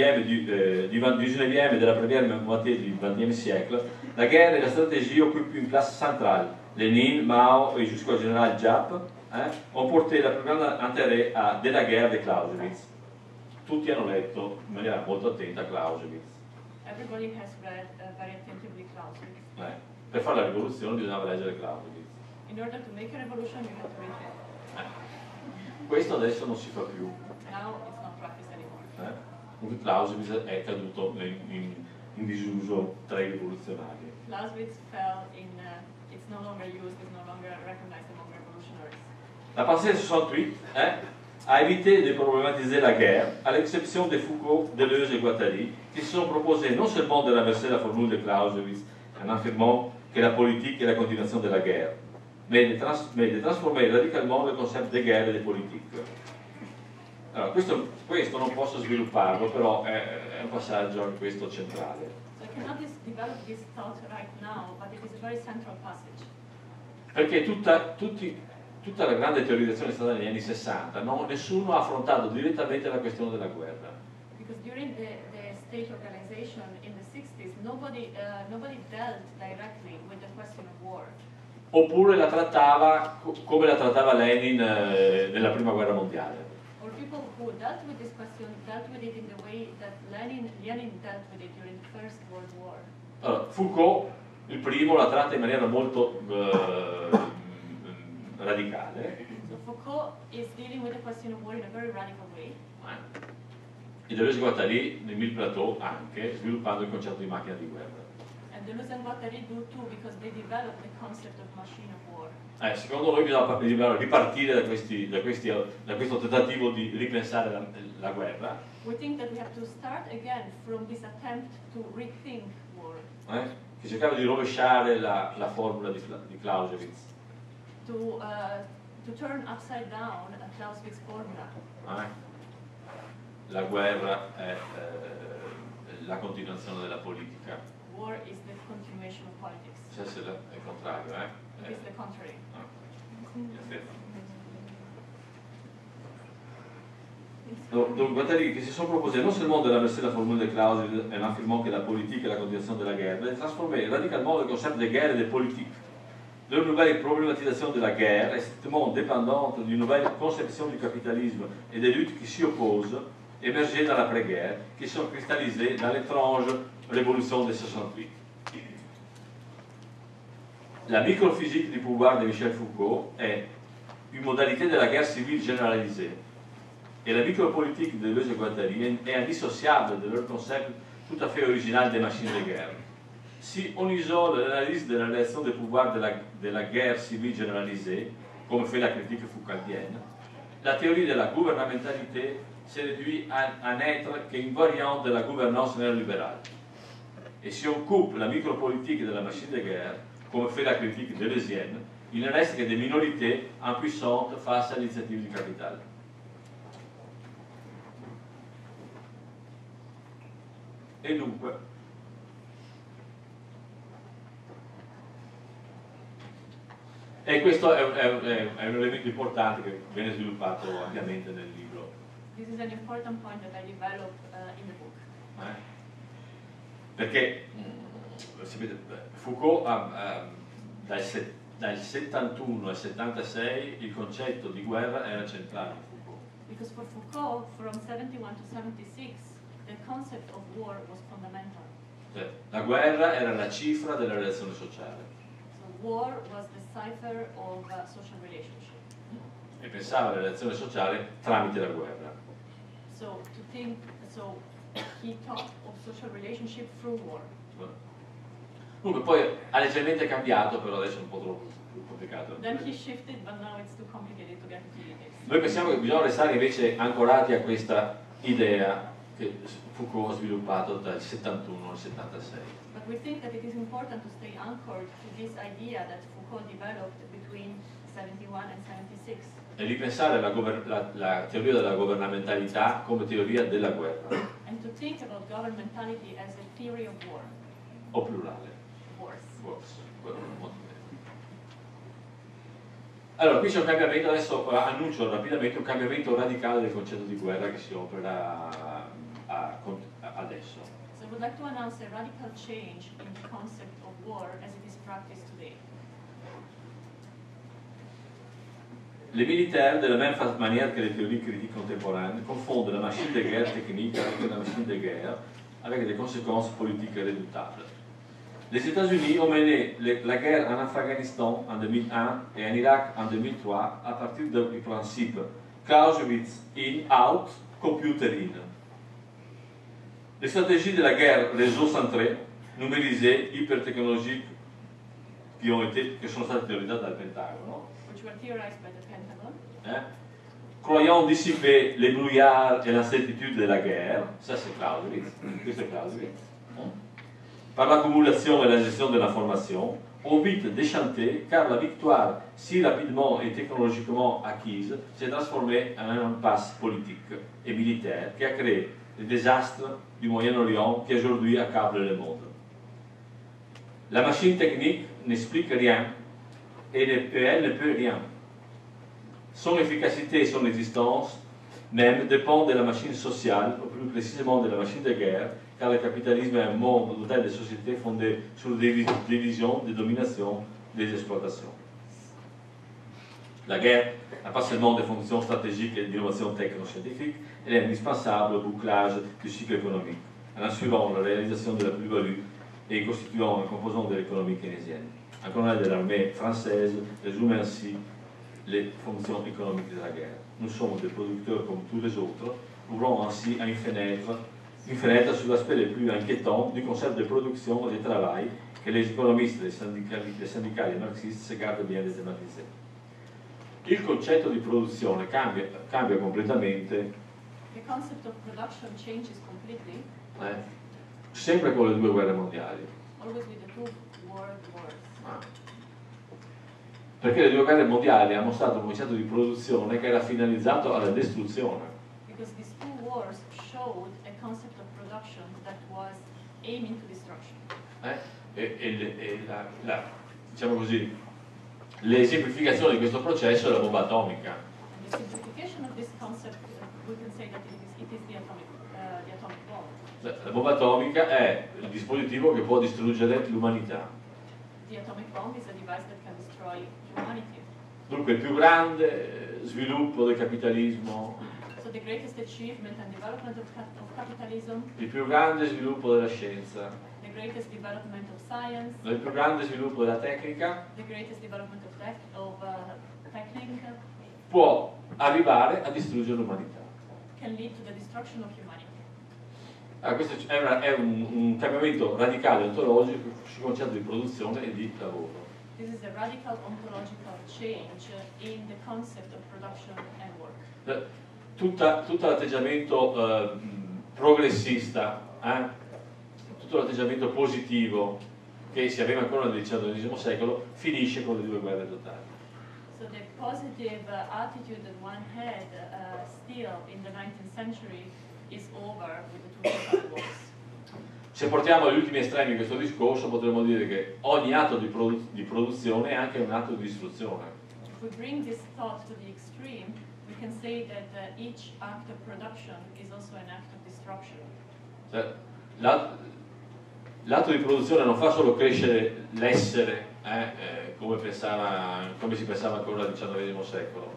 et de la première moitié du 20e siècle, la guerre et la stratégie occupent une place centrale. Lénine, Mao et jusqu'au général Giap ont porté la plus grande intérêt à De la guerre de Clausewitz. Tutti hanno letto in maniera molto attenta Clausewitz. Everybody has read very attentively Clausewitz. Per fare la rivoluzione bisognava leggere Clausewitz. In order to make a revolution you have to read it. Questo adesso non si fa più. Now it's not practiced anymore. Clausewitz è caduto in disuso tra i rivoluzionari. Clausewitz fell in it's no longer used, it's no longer recognized among revolutionaries. La pensée 68 a évité de problématiser la guerre, à l'exception de Foucault, Deleuze et Guattari, qui se sont proposés non seulement de renverser la formule de Clausewitz en affirmant que la politique est la continuation de la guerre, mais de transformer radicalement le concept de guerre et de politique. Allora, questo non posso svilupparlo, però è un passaggio anche questo centrale. So I cannot develop this thought right now, but it is a very central passage. Perché tutta la grande teorizzazione è stata negli anni 60, nessuno ha affrontato direttamente la questione della guerra. Because during the state organization in the 60s, nobody dealt directly with the question of war. Oppure la trattava come la trattava Lenin nella prima guerra mondiale. Or people who dealt with this question dealt with it in the way that Lenin dealt with it during the First World War. Allora, Foucault, il primo, la tratta in maniera molto radicale. So Foucault is dealing with the question of war in a very radical way. E Deleuze Guattari nel Mille Plateau anche sviluppando il concetto di macchina di guerra. And Deleuze and Guattari do too, because they developed the concept of machine of war. Secondo noi bisogna ripartire da questo tentativo di ripensare la guerra. We think that we have to start again from this attempt to rethink war. Che cercava di rovesciare la formula di Clausewitz. To turn upside down a Clausewitz formula. La guerra è la continuazione della politica. War is the continuation of politics. Cioè se è il contrario, It is the contrary. Don Guattari, che si soppropose non seulement de la verser la formule de Clausewitz, mais affirmò che la politique est la continuation de la guerre, et transformait radicalement le concept de guerre et de politique. D'une nouvelle problématisation de la guerre est strictement dépendante d'une nouvelle conception du capitalisme et des luttes qui s'y opposent, émergées dans l'après-guerre, qui sont cristallisées dans l'étrange révolution de 68. La microphysique du pouvoir de Michel Foucault est une modalité de la guerre civile généralisée, et la micropolitique de Deleuze et Guattari est indissociable de leur concept tout à fait original des machines de guerre. Si on isole l'analyse de la relation de pouvoir de la guerre civile généralisée, comme fait la critique foucaultienne, la théorie de la gouvernementalité se réduit à n'être qu'une variante de la gouvernance néolibérale. Et si on coupe la micropolitique de la machine de guerre, comme fait la critique deleuzienne, il ne reste que des minorités impuissantes face à l'initiative du capital. E dunque, e questo è un elemento importante che viene sviluppato ampiamente nel libro. This is an important point that I developed in the book. Perché sapete, Foucault dal 71 al 76 il concetto di guerra era centrale. Because for Foucault, from 71 to 76, the concept of war was fundamental. La guerra era la cifra della relazione sociale. So war was the cipher of social relationship. E pensava alla relazione sociale tramite la guerra. So to think, so he thought of social relationship through war. Dunque poi ha leggermente cambiato, però adesso è un po' troppo complicato. Then he shifted, but now it's too complicated to get into details. Noi pensiamo che bisogna restare invece ancorati a questa idea che Foucault ha sviluppato dal 71 al 76. But we think that it is important to stay anchored to this idea that Foucault developed between 71 and 76. E ripensare la teoria della governamentalità come teoria della guerra. And to think about governmentality as a theory of war. O plurale. Wars. Allora, qui c'è un cambiamento, adesso annuncio rapidamente un cambiamento radicale del concetto di guerra che si opera adesso. So I would like to announce a radical change in the concept of war as it is practiced today. Les militaires, de la même manière que les théories critiques contemporaines, confondent la machine de guerre technique avec la machine de guerre avec des conséquences politiques redoutables. Les États-Unis ont mené la guerre en Afghanistan en 2001 et en Irak en 2003 à partir du principe Clausewitz in, out, computer in. Les stratégies de la guerre réseau centrée, numérisée, hypertechnologique, qui sont state théorisées par le Pentagone, croyant dissiper les brouillards et l'incertitude de la guerre, ça c'est Clausewitz, questo è Clausewitz, par l'accumulation et la gestion de l'information, ont vite déchanté car la victoire, si rapidement et technologiquement acquise, s'est transformée en un impasse politique et militaire qui a créé le désastre du Moyen-Orient qui aujourd'hui accable le monde. La machine technique n'explique rien et elle ne peut rien. Son efficacité et son existence même dépendent de la machine sociale, ou plus précisément de la machine de guerre, car le capitalisme est un monde total de sociétés fondées sur des divisions, des dominations, des exploitations. La guerre n'a pas seulement des fonctions stratégiques et d'innovation techno-scientifique, elle est indispensable au bouclage du cycle économique, en assurant la réalisation de la plus-value et constituant un composant de l'économie keynésienne. En colonel de l'armée française résume ainsi les fonctions économiques de la guerre. Nous sommes des producteurs comme tous les autres, ouvrant ainsi une fenêtre une fenêtre sur l'aspect le plus inquiétant du concept de production et de travail que les économistes, les syndicats et les marxistes se gardent bien di tematizzare. Il concetto di produzione cambia completamente. The concept of production changes completely. Sempre con le due guerre mondiali. Always with the two world wars. Perché le due guerre mondiali hanno mostrato un concetto di produzione che era finalizzato alla distruzione. Because these two wars showed a concept of production that was aiming to destruction. Diciamo così, l'esemplificazione di questo processo è la bomba atomica. The simplification of this concept, we can say that it is the atomic bomb. La bomba atomica è il dispositivo che può distruggere l'umanità. The atomic bomb is a device that can destroy humanity. Dunque il più grande sviluppo del capitalismo. So the greatest achievement and development of capitalism. Il più grande sviluppo della scienza. The greatest development of science. Il più grande sviluppo della tecnica. The greatest development of technique. Può arrivare a distruggere l'umanità. Can lead to the destruction of humanity. Questo è un cambiamento radicale ontologico sul concetto di produzione e di lavoro. This is a radical ontological change in the concept of production and work. Tutto l'atteggiamento progressista, tutto l'atteggiamento positivo che si aveva ancora nel XIX secolo finisce con le due guerre totali. So the positive attitude that one had still in the 19th century is over with the two world wars. Se portiamo agli ultimi estremi questo discorso, potremmo dire che ogni atto di produzione è anche un atto di distruzione. If we bring this thought to the extreme, we can say that each act of production is also an act of destruction. L'atto di produzione non fa solo crescere l'essere, come si pensava ancora nel XIX secolo.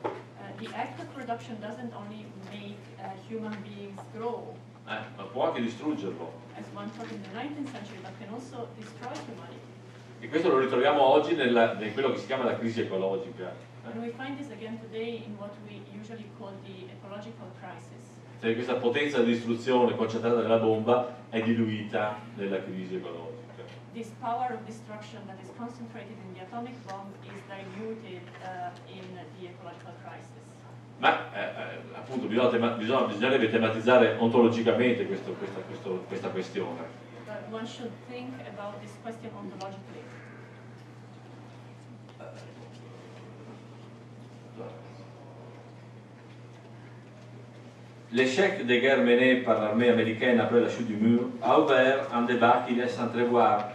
The act of production doesn't only make human beings grow. Ma può anche distruggerlo. As one thought in the 19th century, but can also destroy humanity. E questo lo ritroviamo oggi in quello che si chiama la crisi ecologica. And we find this again today in what we usually call the ecological crisis. Cioè questa potenza di distruzione concentrata nella bomba è diluita nella crisi ecologica. This power of destruction that is concentrated in the atomic bomb is diluted in the ecological crisis. Ma appunto bisognerebbe tematizzare ontologicamente questa questione. But one should think about this question ontologically. L'échec des guerres menées par l'armée américaine après la chute du mur a ouvert un débat qui laisse entrevoir,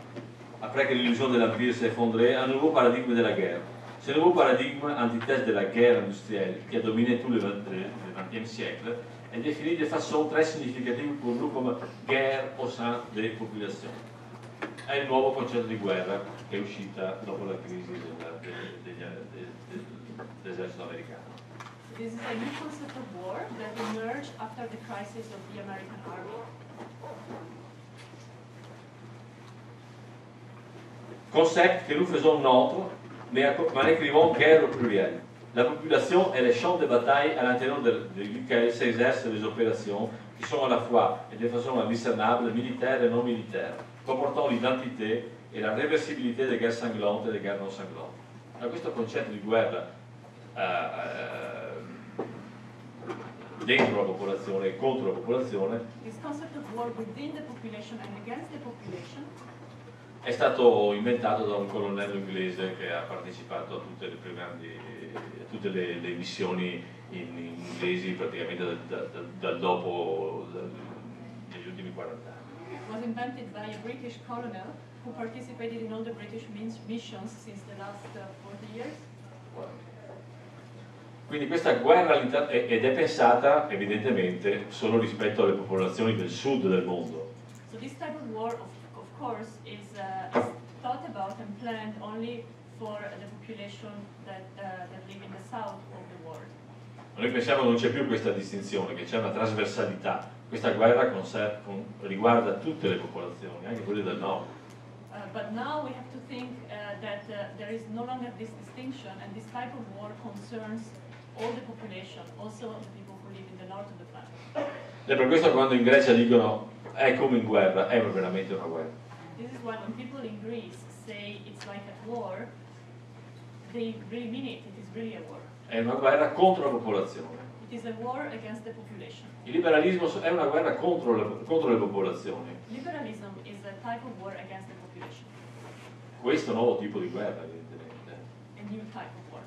après que l'illusion de l'Empire s'est effondrée, un nouveau paradigme de la guerre. Ce nouveau paradigme, antithèse de la guerre industrielle qui a dominé tout le XXe siècle, est défini de façon très significative pour nous comme guerre au sein des populations. È il nuovo concetto di guerra che è uscita dopo la crisi dell'esercito americano. This is a new concept of war that emerged after the crisis of the American army. Concept que nous faisons nôtre, mais n'écrivons guerre au pluriel. La population est le champ de bataille à l'intérieur duquel s'exercent les opérations qui sont à la fois et de façon indiscernable militaires et non militaires, comportant l'identité et la réversibilité des guerres sanglantes et des guerres non sanglantes. Alors, questo concetto di guerra dentro la popolazione e contro la popolazione è stato inventato da un colonnello inglese che ha partecipato a tutte le più grandi le missioni in inglesi praticamente dal dopo negli ultimi 40 anni. It was invented by a British colonel who participated in all the British missions since the last 40 years. Quindi questa guerra ed è pensata evidentemente solo rispetto alle popolazioni del sud del mondo. So this type of war of course is thought about and planned only for the population that live in the south of the world. Noi pensiamo che non c'è più questa distinzione, che c'è una trasversalità. Questa guerra riguarda tutte le popolazioni, anche quelle del nord. But now we have to think that there is no longer this distinction, and this type of war concerns all the population, also the people who live in the north of the planet. E per questo quando in Grecia dicono è come in guerra, è veramente una guerra. This is why when people in Greece say it's like a war, they really mean it, it is really a war. È una guerra contro la popolazione. It is a war against the population. Il liberalismo è una guerra contro, contro le popolazioni. Liberalism is a type of war against the population. Questo è un nuovo tipo di guerra, evidentemente. A new type of war.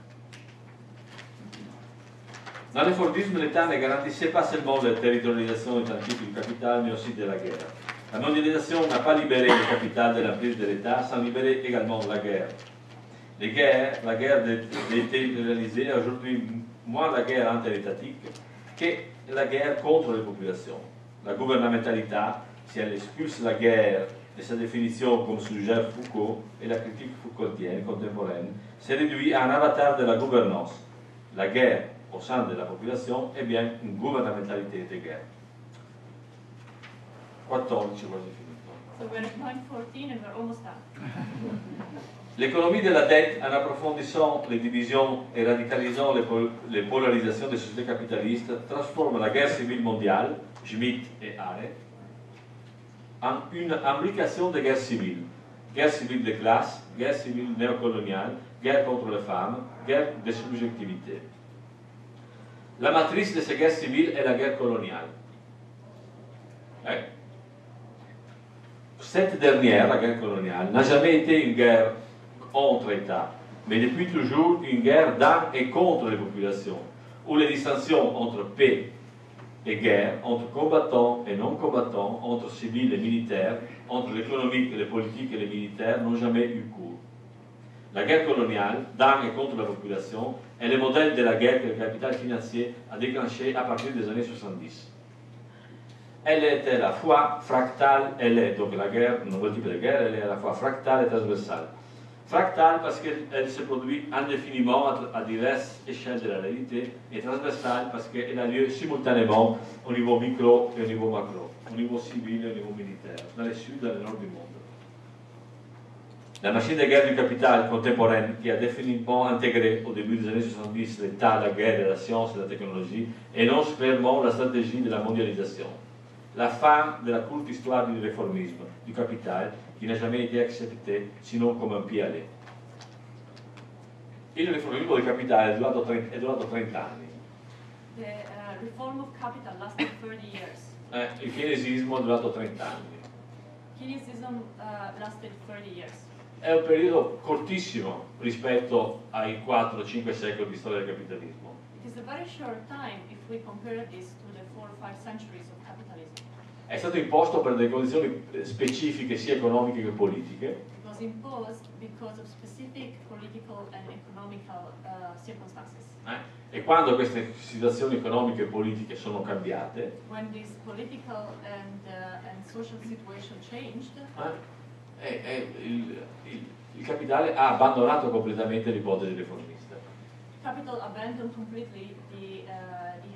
Dans les fordismes, l'État ne garantissait pas seulement la territorialisation de du capital, mais aussi de la guerre. La mondialisation n'a pas libéré le capital de la prise de l'État, sans libérer également la guerre. Les guerres, la guerre des territorialisées aujourd'hui moins la guerre interétatique que la guerre contre les populations. La gouvernementalité, si elle expulse la guerre de sa définition comme suggère Foucault et la critique foucaultienne contemporaine, se réduit à un avatar de la gouvernance. La guerre au sein de la population est bien une gouvernementalité de guerre. 14, quasi finito. So we're at point 14 and we're almost done. L'économie de la dette, en approfondissant les divisions et radicalisant les polarisations des sociétés capitalistes, transforme la guerre civile mondiale, Schmitt et Arendt, en une imbrication de guerre civile de classe, guerre civile néocoloniale, guerre contre les femmes, guerre de subjectivité. La matrice de ces guerres civiles est la guerre coloniale. Cette dernière, la guerre coloniale, n'a jamais été une guerre entre États, mais depuis toujours une guerre dans et contre les populations, où les distinctions entre paix et guerre, entre combattants et non-combattants, entre civils et militaires, entre l'économique et les politiques et les militaires n'ont jamais eu cours. La guerre coloniale, dans et contre la population, est le modèle de la guerre que le capital financier a déclenché à partir des années 70. Elle est à la fois fractale, elle est, donc la guerre, un nouveau type de guerre, elle est à la fois fractale et transversale. Fractale parce qu'elle se produit indéfiniment à diverses échelles de la réalité, et transversale parce qu'elle a lieu simultanément au niveau micro et au niveau macro, au niveau civil et au niveau militaire, dans le sud et dans le nord du monde. La machine de guerre du capital contemporaine, qui a définitivement intégré au début des années 70 l'État, la guerre, la science et la technologie, énonce clairement la stratégie de la mondialisation. La fin de la courte histoire du réformisme, du capital, qui n'a jamais été accepté sinon comme un pied-à-lait. Il réformisme du capital è durato 30 anni. The reform of capital lasted 30 years. Il keynesismo è durato 30 anni. Keynesism lasted 30 years. È un periodo cortissimo rispetto ai 4-5 secoli di storia del capitalismo. It is a very short time if we compare this to the 4 or 5 centuries of capitalism. È stato imposto per delle condizioni specifiche sia economiche che politiche. It was imposed because of specific political and economical circumstances. E quando queste situazioni economiche e politiche sono cambiate, when this political and social situation changed, il capitale ha abbandonato completamente l'ipotesi riformista. Capital abandoned completely the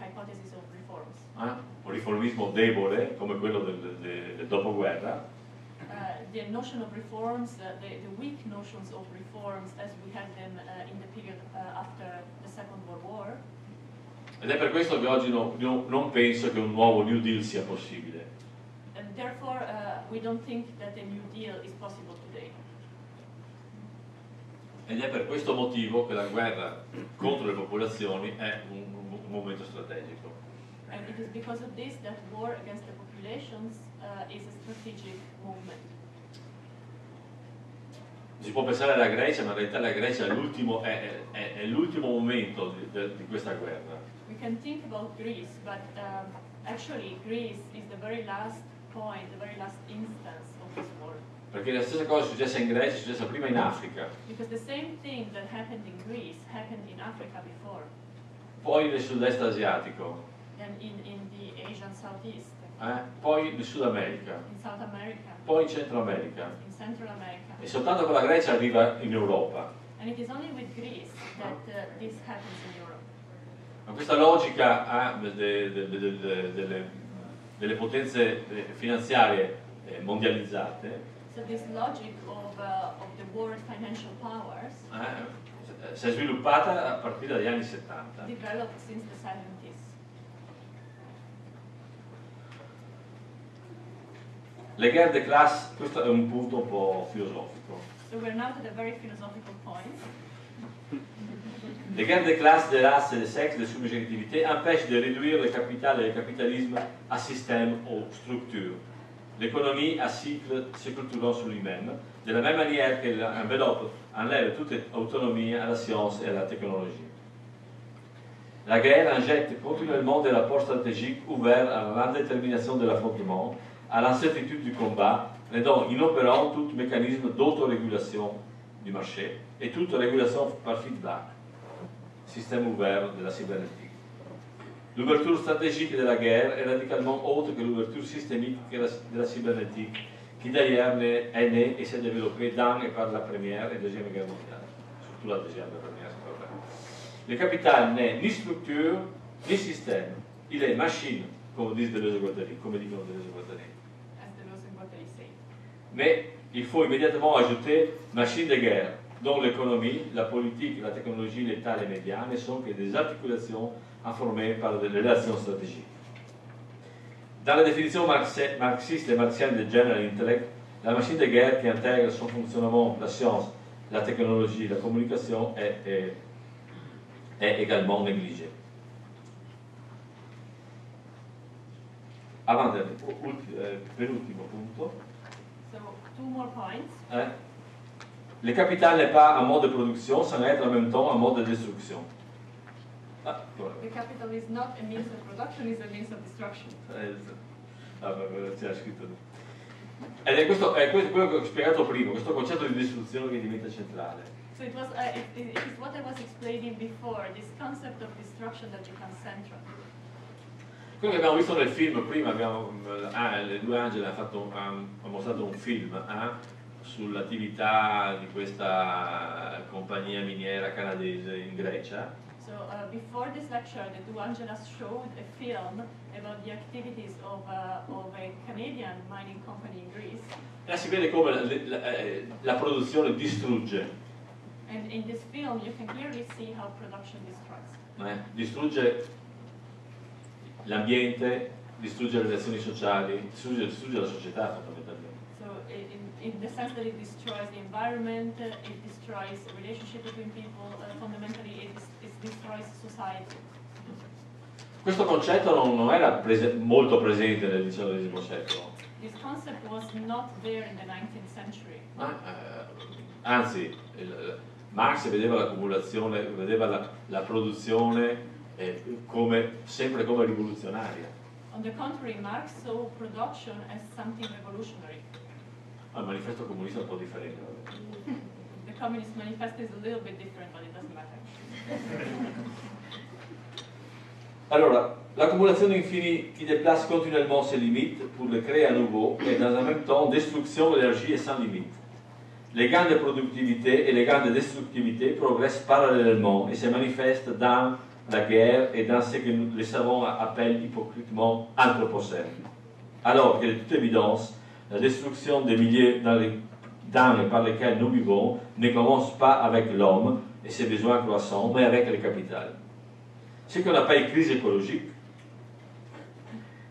hypothesis of reforms. Un riformismo debole come quello del dopoguerra. The notion of reforms, the weak notions of reforms as we had them in the period after the Second World War. Ed è per questo che oggi non penso che un nuovo New Deal sia possibile. And therefore, we don't think that a New Deal is possible today. Ed è per questo motivo che la guerra contro le popolazioni è un momento strategico. And it is because of this that war against the populations is a strategic movement. Si può pensare alla Grecia, ma in realtà la Grecia è l'ultimo momento di questa guerra. We can think about Greece, but actually Greece is the very last point, the very last instance of this war. Perché la stessa cosa è successa in Grecia, è successa prima in Africa. Because the same thing that happened in Greece happened in Africa before. Poi nel sud-est asiatico. And in the Asian Southeast. Poi in Sud America. In South America. Poi in Centro America. In Central America. E soltanto con la Grecia arriva in Europa. And it is only with Greece that this happens in Europe. Ma questa logica delle potenze finanziarie mondializzate. So this logic of the world financial powers si è sviluppata a partire dagli anni 70. Developed since the 70s. Le guerre di classe, questo è un punto un po' filosofico. So we're now at a very philosophical point. Les guerres de classe, de race et de sexe, de subjectivité empêchent de réduire le capital et le capitalisme à système ou structure. L'économie à cycle se structurant sur lui-même, de la même manière qu'elle enveloppe, enlève toute autonomie à la science et à la technologie. La guerre injecte continuellement des rapports stratégiques ouverts à l'indétermination de l'affrontement, à l'incertitude du combat, rendant inopérant tout mécanisme d'autorégulation du marché et toute régulation par feedback, système ouvert de la cybernétique. L'ouverture stratégique de la guerre est radicalement autre que l'ouverture systémique de la cybernétique, qui d'ailleurs est née et s'est développée dans et par la première et deuxième guerre mondiale, surtout la deuxième et la première, c'est pas vrai. Le capital n'est ni structure, ni système. Il est machine, comme disent Deleuze et Guattari, Mais il faut immédiatement ajouter machine de guerre, dont l'économie, la politique, la technologie, l'État, les médias ne sont que des articulations informées par des relations stratégiques. Dans la définition marxiste et marxienne de General Intellect, la machine de guerre qui intègre son fonctionnement, la science, la technologie, la communication est également négligée. Avant-dernier, penultimo punto. So, two more points. Le capital n'est pas un mode de production sans être en même temps un mode de destruction. Ah, voilà. The capital is not a means of production, it's a means of destruction. Ah, ma c'era scritto. Ed è quello che ho spiegato prima, questo concetto di distruzione che diventa centrale. So it was it's what I was explaining before, this concept of destruction that becomes central. Quello che abbiamo visto nel film prima, le due angeli hanno mostrato un film, sull'attività di questa compagnia miniera canadese in Grecia. So before this lecture, the two Angelas showed a film about the activities of a Canadian mining company in Greece. E si vede come la produzione distrugge. And in this film, you can clearly see how production destroys. Distrugge l'ambiente, distrugge le relazioni sociali, distrugge la società fondamentalmente. In the sense that it destroys the environment, it destroys the relationship between people, fundamentally it destroys society. Questo concetto non era molto presente nel XIX secolo. This concept was not there in the 19th century. Anzi, Marx vedeva l'accumulazione, vedeva la produzione come, sempre come rivoluzionaria. On the contrary, Marx saw production as something revolutionary. Il manifesto comunista è un po' differente. The communist manifesto is a little bit different, but it doesn't matter. Alors, l'accumulation infinie qui déplace continuellement ses limites pour les créer à nouveau et dans le même temps destruction d'énergie et sans limite. Les gains de productivité et les gains de destructivité progressent parallèlement et se manifestent dans la guerre et dans ce que les savants appellent hypocritement anthropocène. Alors que de toute évidence, la destruction des milieux dans par lesquels nous vivons ne commence pas avec l'homme et ses besoins croissants, mais avec le capital. Ce qu'on appelle crise écologique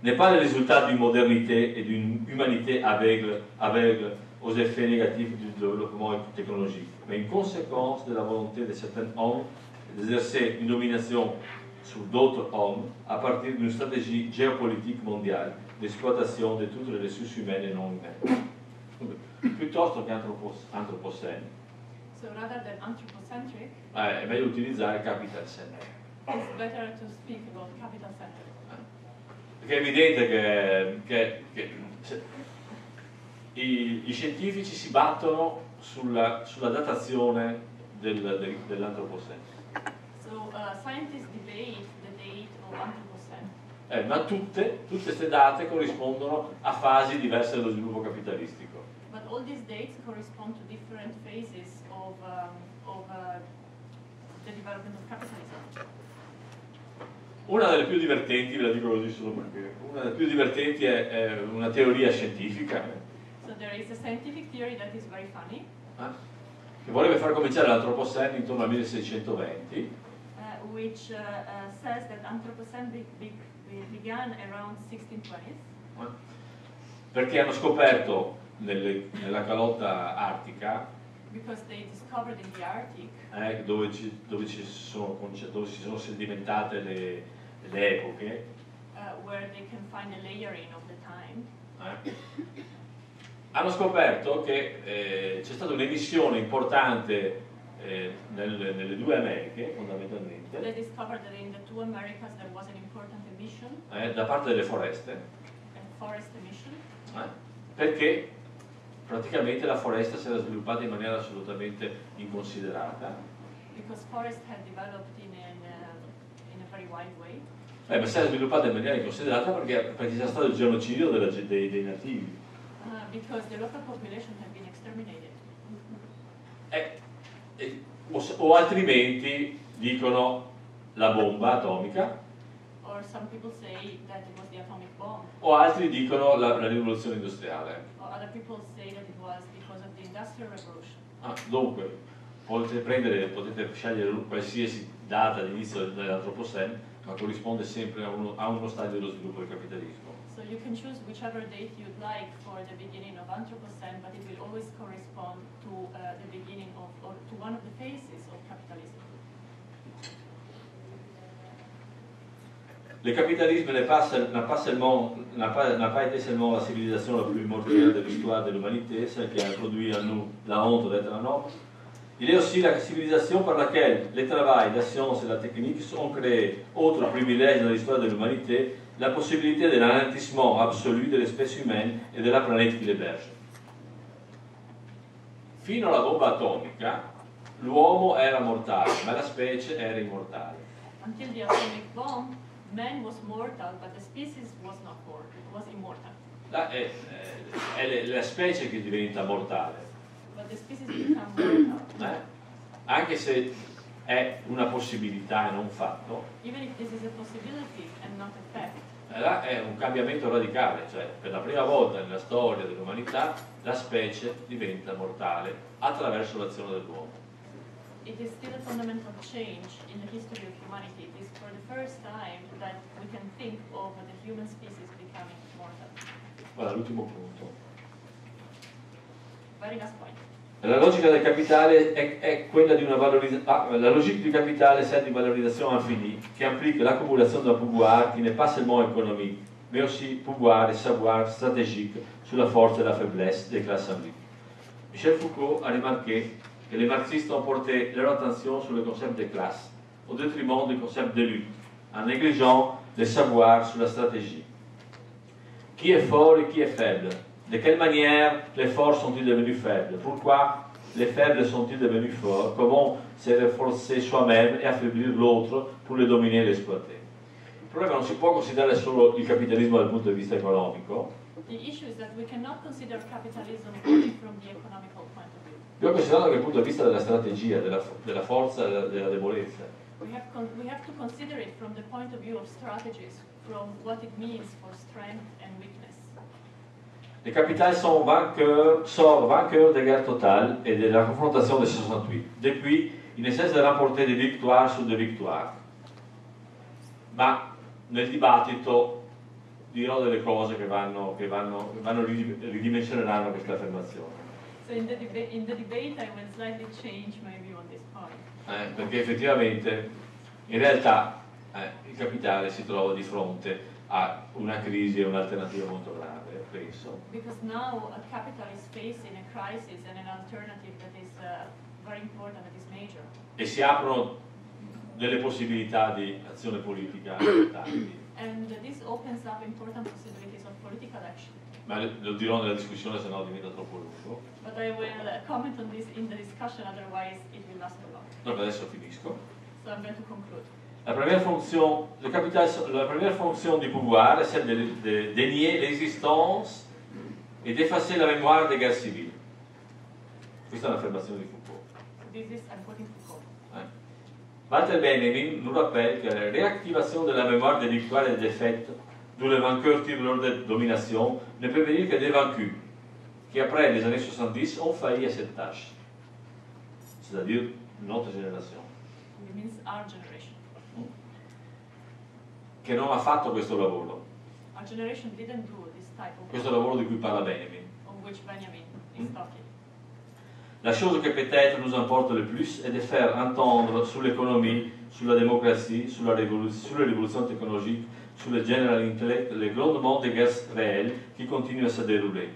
n'est pas le résultat d'une modernité et d'une humanité aveugle aux effets négatifs du développement technologique, mais une conséquence de la volonté de certains hommes d'exercer une domination sur d'autres hommes à partir d'une stratégie géopolitique mondiale d'exploitation de toutes les ressources humaines et non humaines. Piuttosto che antropocene. So rather than anthropocentric, è meglio utilizzare capital centric. It's better to speak about capital centric. Perché è evidente che i scientifici si battono sulla datazione dell'antropocene. So scientists debate the date of anthropocene. Ma tutte queste date corrispondono a fasi diverse dello sviluppo capitalistico. But all these dates correspond to different phases of the development of capitalism. Una delle più divertenti, ve la dico così solo perché, una delle più divertenti è una teoria scientifica. So there is a scientific theory that is very funny. Che vorrebbe far cominciare l'antropocene intorno al 1620. Which says that anthropocene began around 1620s. perché hanno scoperto nella calotta artica, dove si sono sedimentate le epoche, hanno scoperto che c'è stata un'emissione importante nelle due Americhe, fondamentalmente, da parte delle foreste, perché praticamente la foresta si era sviluppata in maniera assolutamente inconsiderata. Ma si era sviluppata in maniera inconsiderata perché c'è stato il genocidio dei nativi. O altrimenti dicono la bomba atomica, o altri dicono la rivoluzione industriale. Dunque potete scegliere qualsiasi data all'inizio dell'antropocene, ma corrisponde sempre a uno stadio dello sviluppo del capitalismo. So you can choose whichever date you'd like for the beginning of Anthropocene, but it will always correspond to the beginning of, or to one of the phases of capitalism. Le capitalisme n'a pas été seulement la civilisation la plus primordiale de l'histoire de l'humanité, celle qui a produit à nous la honte d'être un homme. Il est aussi la civilisation par laquelle le travail, la science et la technique ont créé, autre privilège dans l'histoire de l'humanité, la possibilité de l'enrichissement absolu de l'espèce humaine et de la planète qui l'héberge. Fino alla bomba atomica, l'uomo era mortale, ma la specie era immortale. Until the atomic bomb, man was mortal, but the species was not mortal, it was immortal. È la specie che diventa mortale. Anche se è una possibilità e non un fatto, là è un cambiamento radicale, cioè per la prima volta nella storia dell'umanità la specie diventa mortale attraverso l'azione dell'uomo. It is still a fundamental change in the history of humanity. It is for the first time that we can think of the human species becoming mortal. Guarda, l'ultimo punto. La logica del capitale è quella di una valorizzazione. La logique du capitale c'est une valorisation infinie qui implique l'accumulation d'un pouvoir qui n'est pas seulement économique, mais aussi pouvoir et savoir stratégique sur la force et la faiblesse des classes ambiguës. Michel Foucault a remarqué que les marxistes ont porté leur attention sur le concept de classe au détriment du concept de lutte, en négligeant le savoir sur la stratégie. Qui est fort et qui est faible? De quelle manière les forts sont-ils devenus faibles? Pourquoi les faibles sont-ils devenus forts? Comment se renforcer soi-même et affaiblir l'autre pour le dominer e l'esploiter? Il problema non si può considerare solo il capitalismo dal punto di vista economico. Dobbiamo considerarlo anche dal punto di vista della strategia, della forza e della debolezza. We have to consider it from the point of view of strategies, from what it means for strength and weakness. Les capitales sont vainqueurs de guerre totale et de la confrontation de 68. Depuis, ils ne cessent de remporter des victoires sur des victoires. Ma nel dibattito dirò delle cose che vanno ridimensioneranno questa affermazione. So in the debate I will slightly change my view on this point. Perché effettivamente, in realtà, il capitale si trova di fronte a una crisi e un'alternativa molto grave, penso. Because now a capital is facing a crisis and an alternative that is very important, that is major. E si aprono delle possibilità di azione politica. And this opens up important possibilities of political action. Ma lo dirò nella discussione, se no diventa troppo lungo. But I will comment on this in the discussion, otherwise it will last a lot. Allora, adesso finisco. So I'm going to conclude. La première fonction du pouvoir est celle de dénier l'existence et d'effacer la mémoire des guerres civiles. Questa è l'affermazione di Foucault. Walter Benjamin nous rappelle que la réactivation de la mémoire des victoires et des défaites, d'où les vainqueurs tirent leur domination, ne peut venir que des vaincus, qui après les années 70 ont failli à cette tâche, c'est-à-dire notre génération. It means our generation. Che non ha fatto questo lavoro. questo lavoro di cui parla Benjamin. La chose que peut-être nous importe le plus est de faire entendre sur l'économie, sur la démocratie, sur la révolution technologique, sur le general intellect, le grondement des guerres réelles qui continuent à se dérouler.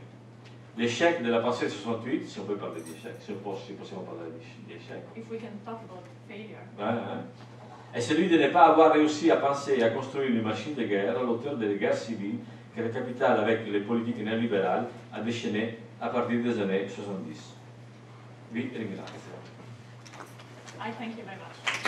L'échec de la pensée 68, si on peut parler d'échec, si possible parler d'échec. Et celui de ne pas avoir réussi à penser et à construire une machine de guerre à l'auteur des guerres civiles que le capital avec les politiques néolibérales a déchaîné à partir des années 70. Oui, ringrazio. I thank you very much.